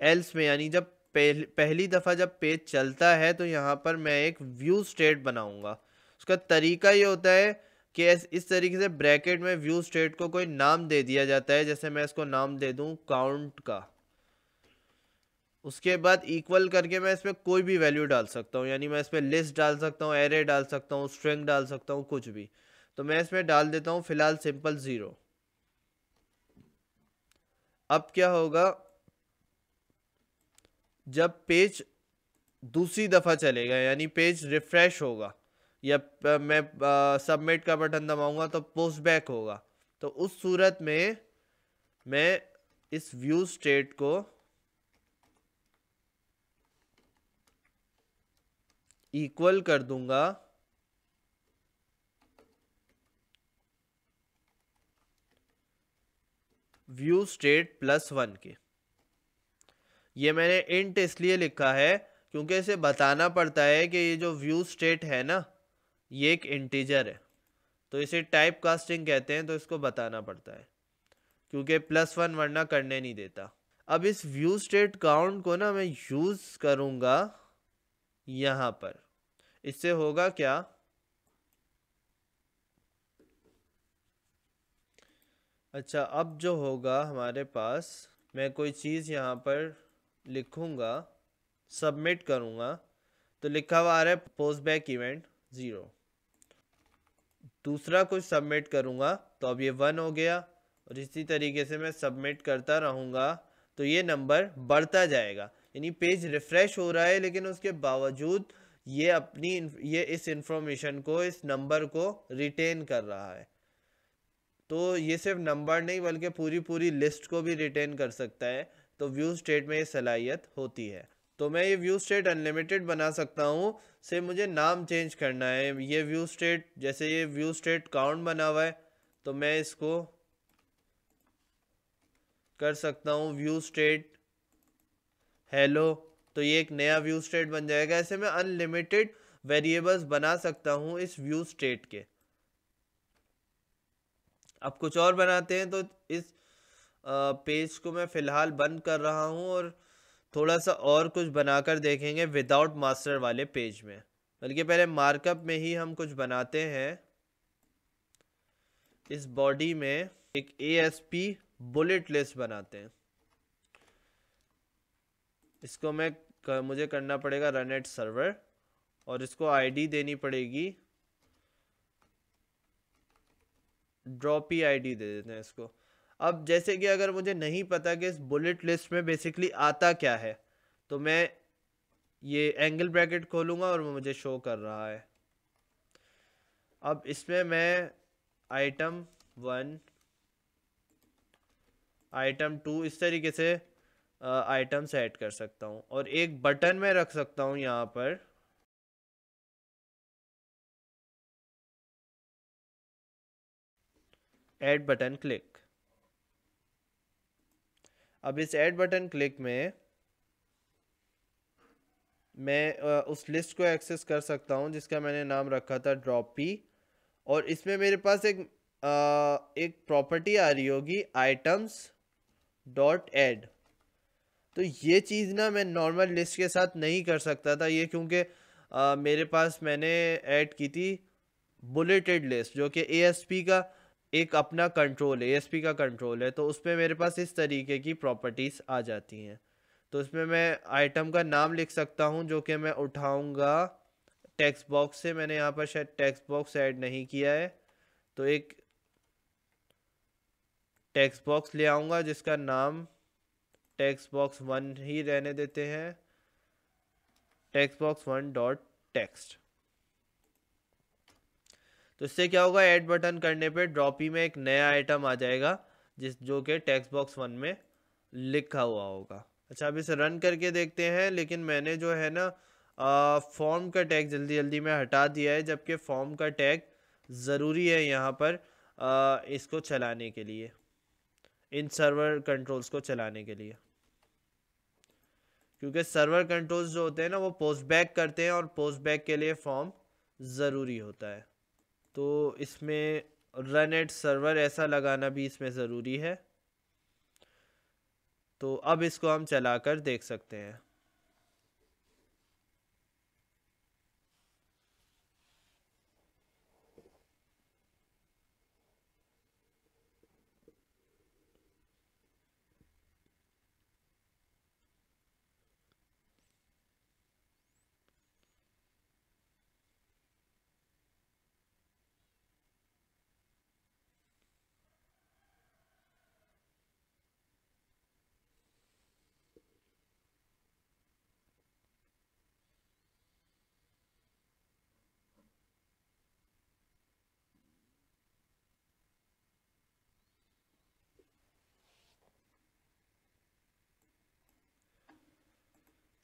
एल्स में, यानी जब पहली पहली दफ़ा जब पेज चलता है तो यहाँ पर मैं एक व्यू स्टेट बनाऊंगा। उसका तरीका ये होता है कि इस तरीके से ब्रैकेट में व्यू स्टेट को कोई नाम दे दिया जाता है, जैसे मैं इसको नाम दे दूं काउंट का, उसके बाद इक्वल करके मैं इसमें कोई भी वैल्यू डाल सकता हूँ, यानी मैं इसमें लिस्ट डाल सकता हूँ, एरे डाल सकता हूँ, स्ट्रिंग डाल सकता हूँ, कुछ भी। तो मैं इसमें डाल देता हूँ फिलहाल सिंपल ज़ीरो। अब क्या होगा, जब पेज दूसरी दफ़ा चलेगा यानी पेज रिफ़्रेश होगा या मैं सबमिट का बटन दबाऊंगा तो पोस्ट बैक होगा, तो उस सूरत में मैं इस व्यू स्टेट को इक्वल कर दूंगा व्यू स्टेट प्लस वन के। ये मैंने इंट इसलिए लिखा है क्योंकि इसे बताना पड़ता है कि ये जो व्यू स्टेट है ना ये एक इंटीजर है, तो इसे टाइप कास्टिंग कहते हैं, तो इसको बताना पड़ता है क्योंकि प्लस वन वरना करने नहीं देता। अब इस व्यू स्टेट काउंट को ना मैं यूज़ करूँगा यहाँ पर। इससे होगा क्या, अच्छा अब जो होगा हमारे पास, मैं कोई चीज़ यहाँ पर लिखूँगा, सबमिट करूँगा तो लिखा हुआ आ रहा है पोस्ट बैक इवेंट ज़ीरो। दूसरा कुछ सबमिट करूँगा तो अब ये वन हो गया, और इसी तरीके से मैं सबमिट करता रहूँगा तो ये नंबर बढ़ता जाएगा। यानी पेज रिफ़्रेश हो रहा है लेकिन उसके बावजूद ये अपनी ये इस इंफॉर्मेशन को, इस नंबर को रिटेन कर रहा है। तो ये सिर्फ नंबर नहीं बल्कि पूरी पूरी लिस्ट को भी रिटेन कर सकता है। तो व्यू स्टेट में ये सलाहियत होती है। तो मैं ये व्यू स्टेट अनलिमिटेड बना सकता हूँ। से मुझे नाम चेंज करना है, ये व्यू स्टेट, जैसे ये व्यू स्टेट काउंट बना हुआ है तो मैं इसको कर सकता हूँ व्यू स्टेट हेलो, तो ये एक नया व्यू स्टेट बन जाएगा। ऐसे मैं अनलिमिटेड वेरिएबल्स बना सकता हूँ इस व्यू स्टेट के। अब कुछ और बनाते हैं। तो इस पेज को मैं फ़िलहाल बंद कर रहा हूँ और थोड़ा सा और कुछ बनाकर देखेंगे विदाउट मास्टर वाले पेज में, बल्कि पहले मार्कअप में ही हम कुछ बनाते हैं। इस बॉडी में एक A S P bullet list बनाते हैं। इसको मैं मुझे करना पड़ेगा रन एट सर्वर और इसको आईडी देनी पड़ेगी, ड्रॉपी आईडी दे देते हैं इसको। अब जैसे कि अगर मुझे नहीं पता कि इस बुलेट लिस्ट में बेसिकली आता क्या है तो मैं ये एंगल ब्रैकेट खोलूँगा और मुझे शो कर रहा है। अब इसमें मैं आइटम वन, आइटम टू, इस तरीके से आइटम सेट कर सकता हूँ और एक बटन में रख सकता हूँ यहाँ पर। Add button click. अब इस ऐड बटन क्लिक में मैं उस लिस्ट को एक्सेस कर सकता हूँ जिसका मैंने नाम रखा था ड्रॉपी, और इसमें मेरे पास एक एक प्रॉपर्टी आ रही होगी आइटम्स डॉट ऐड। तो ये चीज़ ना मैं नॉर्मल लिस्ट के साथ नहीं कर सकता था ये, क्योंकि मेरे पास मैंने ऐड की थी बुलेटेड लिस्ट जो कि एएसपी का एक अपना कंट्रोल है, एएसपी का कंट्रोल है। तो उसमें मेरे पास इस तरीके की प्रॉपर्टीज़ आ जाती हैं। तो उसमें मैं आइटम का नाम लिख सकता हूँ जो कि मैं उठाऊँगा टेक्स्ट बॉक्स से। मैंने यहाँ पर शायद टेक्स्ट बॉक्स ऐड नहीं किया है तो एक टेक्स्ट बॉक्स ले आऊँगा जिसका नाम टेक्स्ट बॉक्स वन ही रहने देते हैं, text box one dot text. तो इससे क्या होगा, ऐड बटन करने पे ड्रॉपी में एक नया आइटम आ जाएगा जिस जो कि टेक्स्ट बॉक्स वन में लिखा हुआ होगा। अच्छा, अब इसे रन करके देखते हैं। लेकिन मैंने जो है ना फॉर्म का टैग जल्दी जल्दी में हटा दिया है, जबकि फॉर्म का टैग ज़रूरी है यहाँ पर आ, इसको चलाने के लिए, इन सर्वर कंट्रोल्स को चलाने के लिए, क्योंकि सर्वर कंट्रोल्स जो होते हैं ना वो पोस्ट बैक करते हैं और पोस्ट बैक के लिए फॉर्म ज़रूरी होता है। तो इसमें रन एट सर्वर ऐसा लगाना भी इसमें ज़रूरी है। तो अब इसको हम चलाकर देख सकते हैं।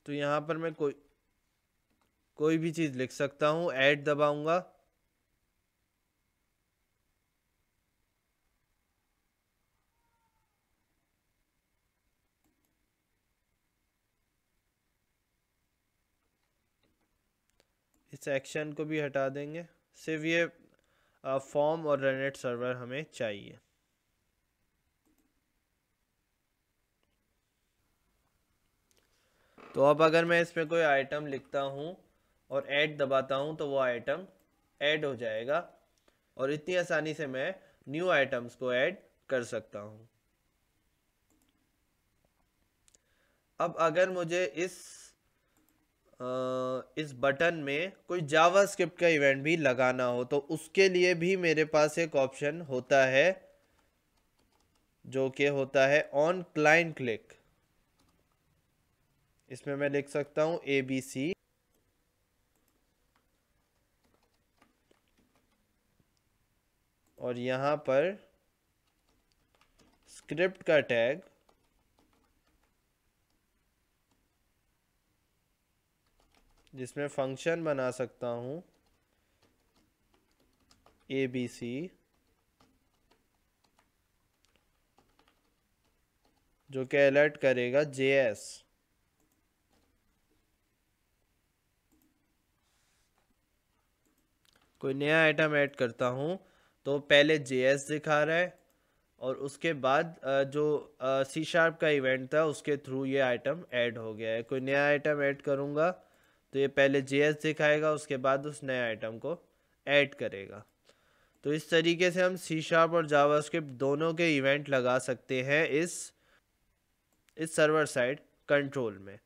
तो यहाँ पर मैं कोई कोई भी चीज़ लिख सकता हूँ। ऐड दबाऊँगा इस एक्शन को भी हटा देंगे, सिर्फ ये फॉर्म और रन एट सर्वर हमें चाहिए। तो अब अगर मैं इसमें कोई आइटम लिखता हूँ और ऐड दबाता हूँ तो वो आइटम ऐड हो जाएगा और इतनी आसानी से मैं न्यू आइटम्स को ऐड कर सकता हूँ। अब अगर मुझे इस आ, इस बटन में कोई जावास्क्रिप्ट का इवेंट भी लगाना हो तो उसके लिए भी मेरे पास एक ऑप्शन होता है जो के होता है ऑन क्लाइंट क्लिक, इसमें मैं लिख सकता हूँ ए बी सी और यहाँ पर स्क्रिप्ट का टैग जिसमें फंक्शन बना सकता हूँ ए बी सी जो कि अलर्ट करेगा जे एस। कोई नया आइटम ऐड करता हूँ तो पहले जे एस दिखा रहा है और उसके बाद जो सी शार्प का इवेंट था उसके थ्रू ये आइटम ऐड हो गया है। कोई नया आइटम ऐड करूँगा तो ये पहले जे एस दिखाएगा, उसके बाद उस नए आइटम को ऐड करेगा। तो इस तरीके से हम सी शार्प और जावास्क्रिप्ट दोनों के इवेंट लगा सकते हैं इस इस सर्वर साइड कंट्रोल में।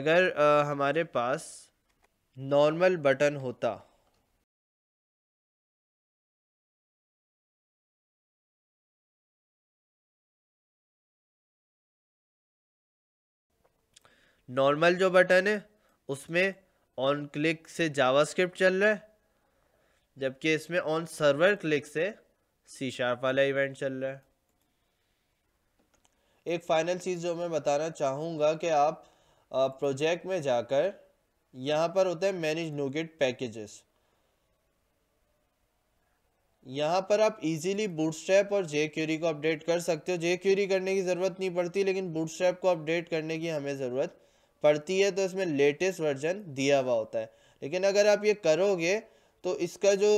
अगर आ, हमारे पास नॉर्मल बटन होता नॉर्मल जो बटन है उसमें ऑन क्लिक से जावास्क्रिप्ट चल रहा है, जबकि इसमें ऑन सर्वर क्लिक से सी शार्प वाला इवेंट चल रहा है। एक फाइनल चीज़ जो मैं बताना चाहूँगा कि आप प्रोजेक्ट में जाकर यहाँ पर होता है मैनेज NuGet पैकेजेस, यहाँ पर आप इजीली बूटस्ट्रैप और jQuery को अपडेट कर सकते हो। jQuery करने की ज़रूरत नहीं पड़ती, लेकिन बूटस्ट्रैप को अपडेट करने की हमें ज़रूरत पड़ती है, तो इसमें लेटेस्ट वर्जन दिया हुआ होता है। लेकिन अगर आप ये करोगे तो इसका जो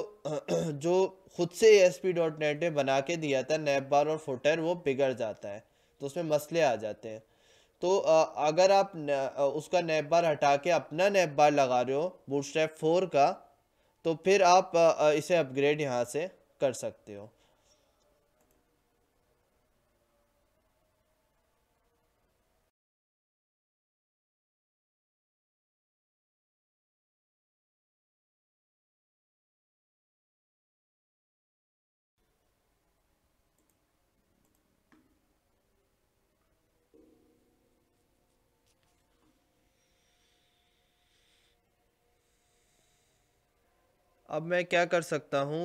जो खुद से A S P dot net ने बना के दिया था नैप बार और फुटर, वो बिगड़ जाता है, तो उसमें मसले आ जाते हैं। तो अगर आप न, उसका नैप बार हटा के अपना नैप बार लगा रहे हो बूटस्ट्रैप फोर का, तो फिर आप इसे अपग्रेड यहाँ से कर सकते हो। अब मैं क्या कर सकता हूँ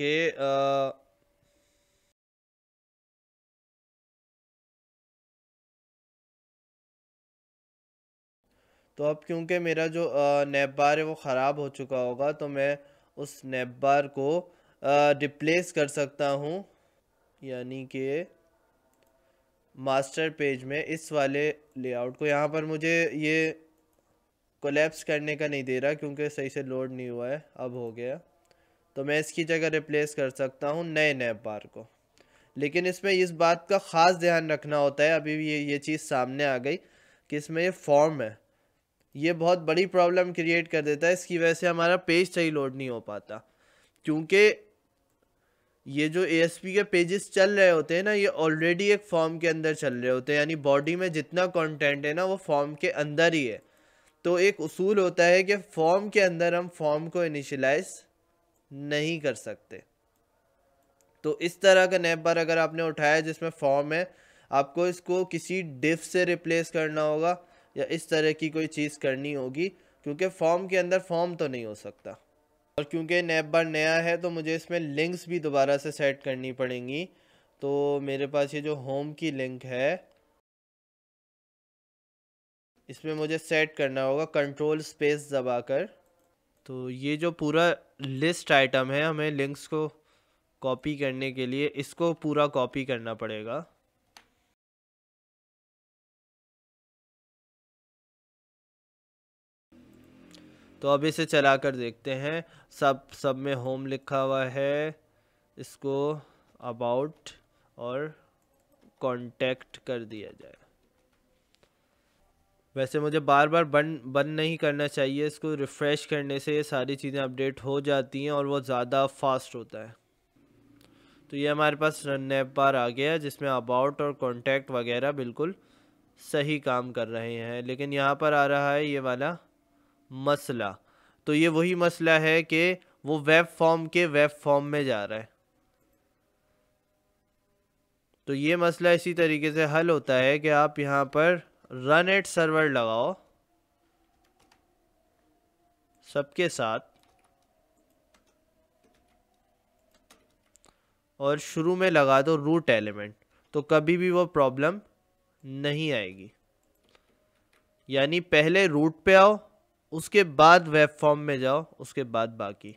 कि तो अब क्योंकि मेरा जो नैप बार है वो ख़राब हो चुका होगा, तो मैं उस नैप बार को रिप्लेस कर सकता हूँ, यानी कि मास्टर पेज में इस वाले लेआउट को। यहाँ पर मुझे ये कोलैप्स करने का नहीं दे रहा क्योंकि सही से लोड नहीं हुआ है, अब हो गया। तो मैं इसकी जगह रिप्लेस कर सकता हूँ नए नैप बार को। लेकिन इसमें इस बात का ख़ास ध्यान रखना होता है, अभी ये ये चीज़ सामने आ गई कि इसमें ये फॉर्म है, ये बहुत बड़ी प्रॉब्लम क्रिएट कर देता है। इसकी वजह से हमारा पेज सही लोड नहीं हो पाता, क्योंकि ये जो ए एस पी के पेजेस चल रहे होते हैं ना, ये ऑलरेडी एक फॉर्म के अंदर चल रहे होते हैं, यानी बॉडी में जितना कॉन्टेंट है ना वो फॉर्म के अंदर ही है। तो एक उसूल होता है कि फॉर्म के अंदर हम फॉर्म को इनिशियलाइज नहीं कर सकते। तो इस तरह का नैप बार अगर आपने उठाया जिसमें फॉर्म है, आपको इसको किसी डिव से रिप्लेस करना होगा या इस तरह की कोई चीज़ करनी होगी, क्योंकि फॉर्म के अंदर फॉर्म तो नहीं हो सकता। और क्योंकि नैप बार नया है तो मुझे इसमें लिंक्स भी दोबारा से सेट करनी पड़ेंगी। तो मेरे पास ये जो होम की लिंक है, इसमें मुझे सेट करना होगा कंट्रोल स्पेस दबाकर। तो ये जो पूरा लिस्ट आइटम है, हमें लिंक्स को कॉपी करने के लिए इसको पूरा कॉपी करना पड़ेगा। तो अब इसे चला कर देखते हैं। सब सब में होम लिखा हुआ है, इसको अबाउट और कॉन्टैक्ट कर दिया जाए। वैसे मुझे बार बार बंद बंद नहीं करना चाहिए इसको, रिफ़्रेश करने से ये सारी चीज़ें अपडेट हो जाती हैं और वो ज़्यादा फास्ट होता है। तो ये हमारे पास नैप बार आ गया जिसमें अबाउट और कॉन्टैक्ट वगैरह बिल्कुल सही काम कर रहे हैं। लेकिन यहाँ पर आ रहा है ये वाला मसला, तो ये वही मसला है कि वो वेब फॉर्म के वेब फॉर्म में जा रहा है। तो ये मसला इसी तरीके से हल होता है कि आप यहाँ पर रन एट सर्वर लगाओ सबके साथ, और शुरू में लगा दो रूट एलिमेंट, तो कभी भी वो प्रॉब्लम नहीं आएगी। यानी पहले रूट पे आओ, उसके बाद वेब फॉर्म में जाओ, उसके बाद बाकी।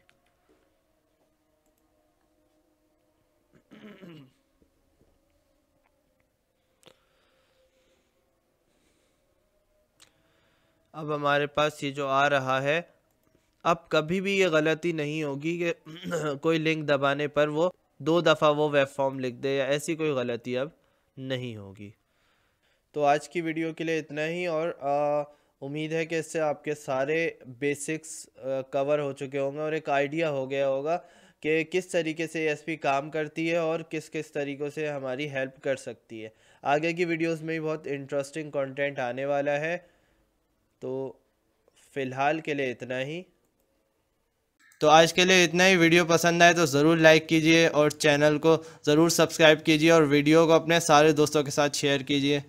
अब हमारे पास ये जो आ रहा है, अब कभी भी ये गलती नहीं होगी कि कोई लिंक दबाने पर वो दो दफ़ा वो वेब फॉर्म लिख दे, या ऐसी कोई गलती अब नहीं होगी। तो आज की वीडियो के लिए इतना ही, और आ, उम्मीद है कि इससे आपके सारे बेसिक्स कवर हो चुके होंगे और एक आइडिया हो गया होगा कि किस तरीके से ए एस पी काम करती है और किस किस तरीक़ों से हमारी हेल्प कर सकती है। आगे की वीडियोस में भी बहुत इंटरेस्टिंग कंटेंट आने वाला है। तो फ़िलहाल के लिए इतना ही। तो आज के लिए इतना ही। वीडियो पसंद आए तो ज़रूर लाइक कीजिए और चैनल को ज़रूर सब्सक्राइब कीजिए और वीडियो को अपने सारे दोस्तों के साथ शेयर कीजिए।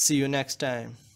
See you next time.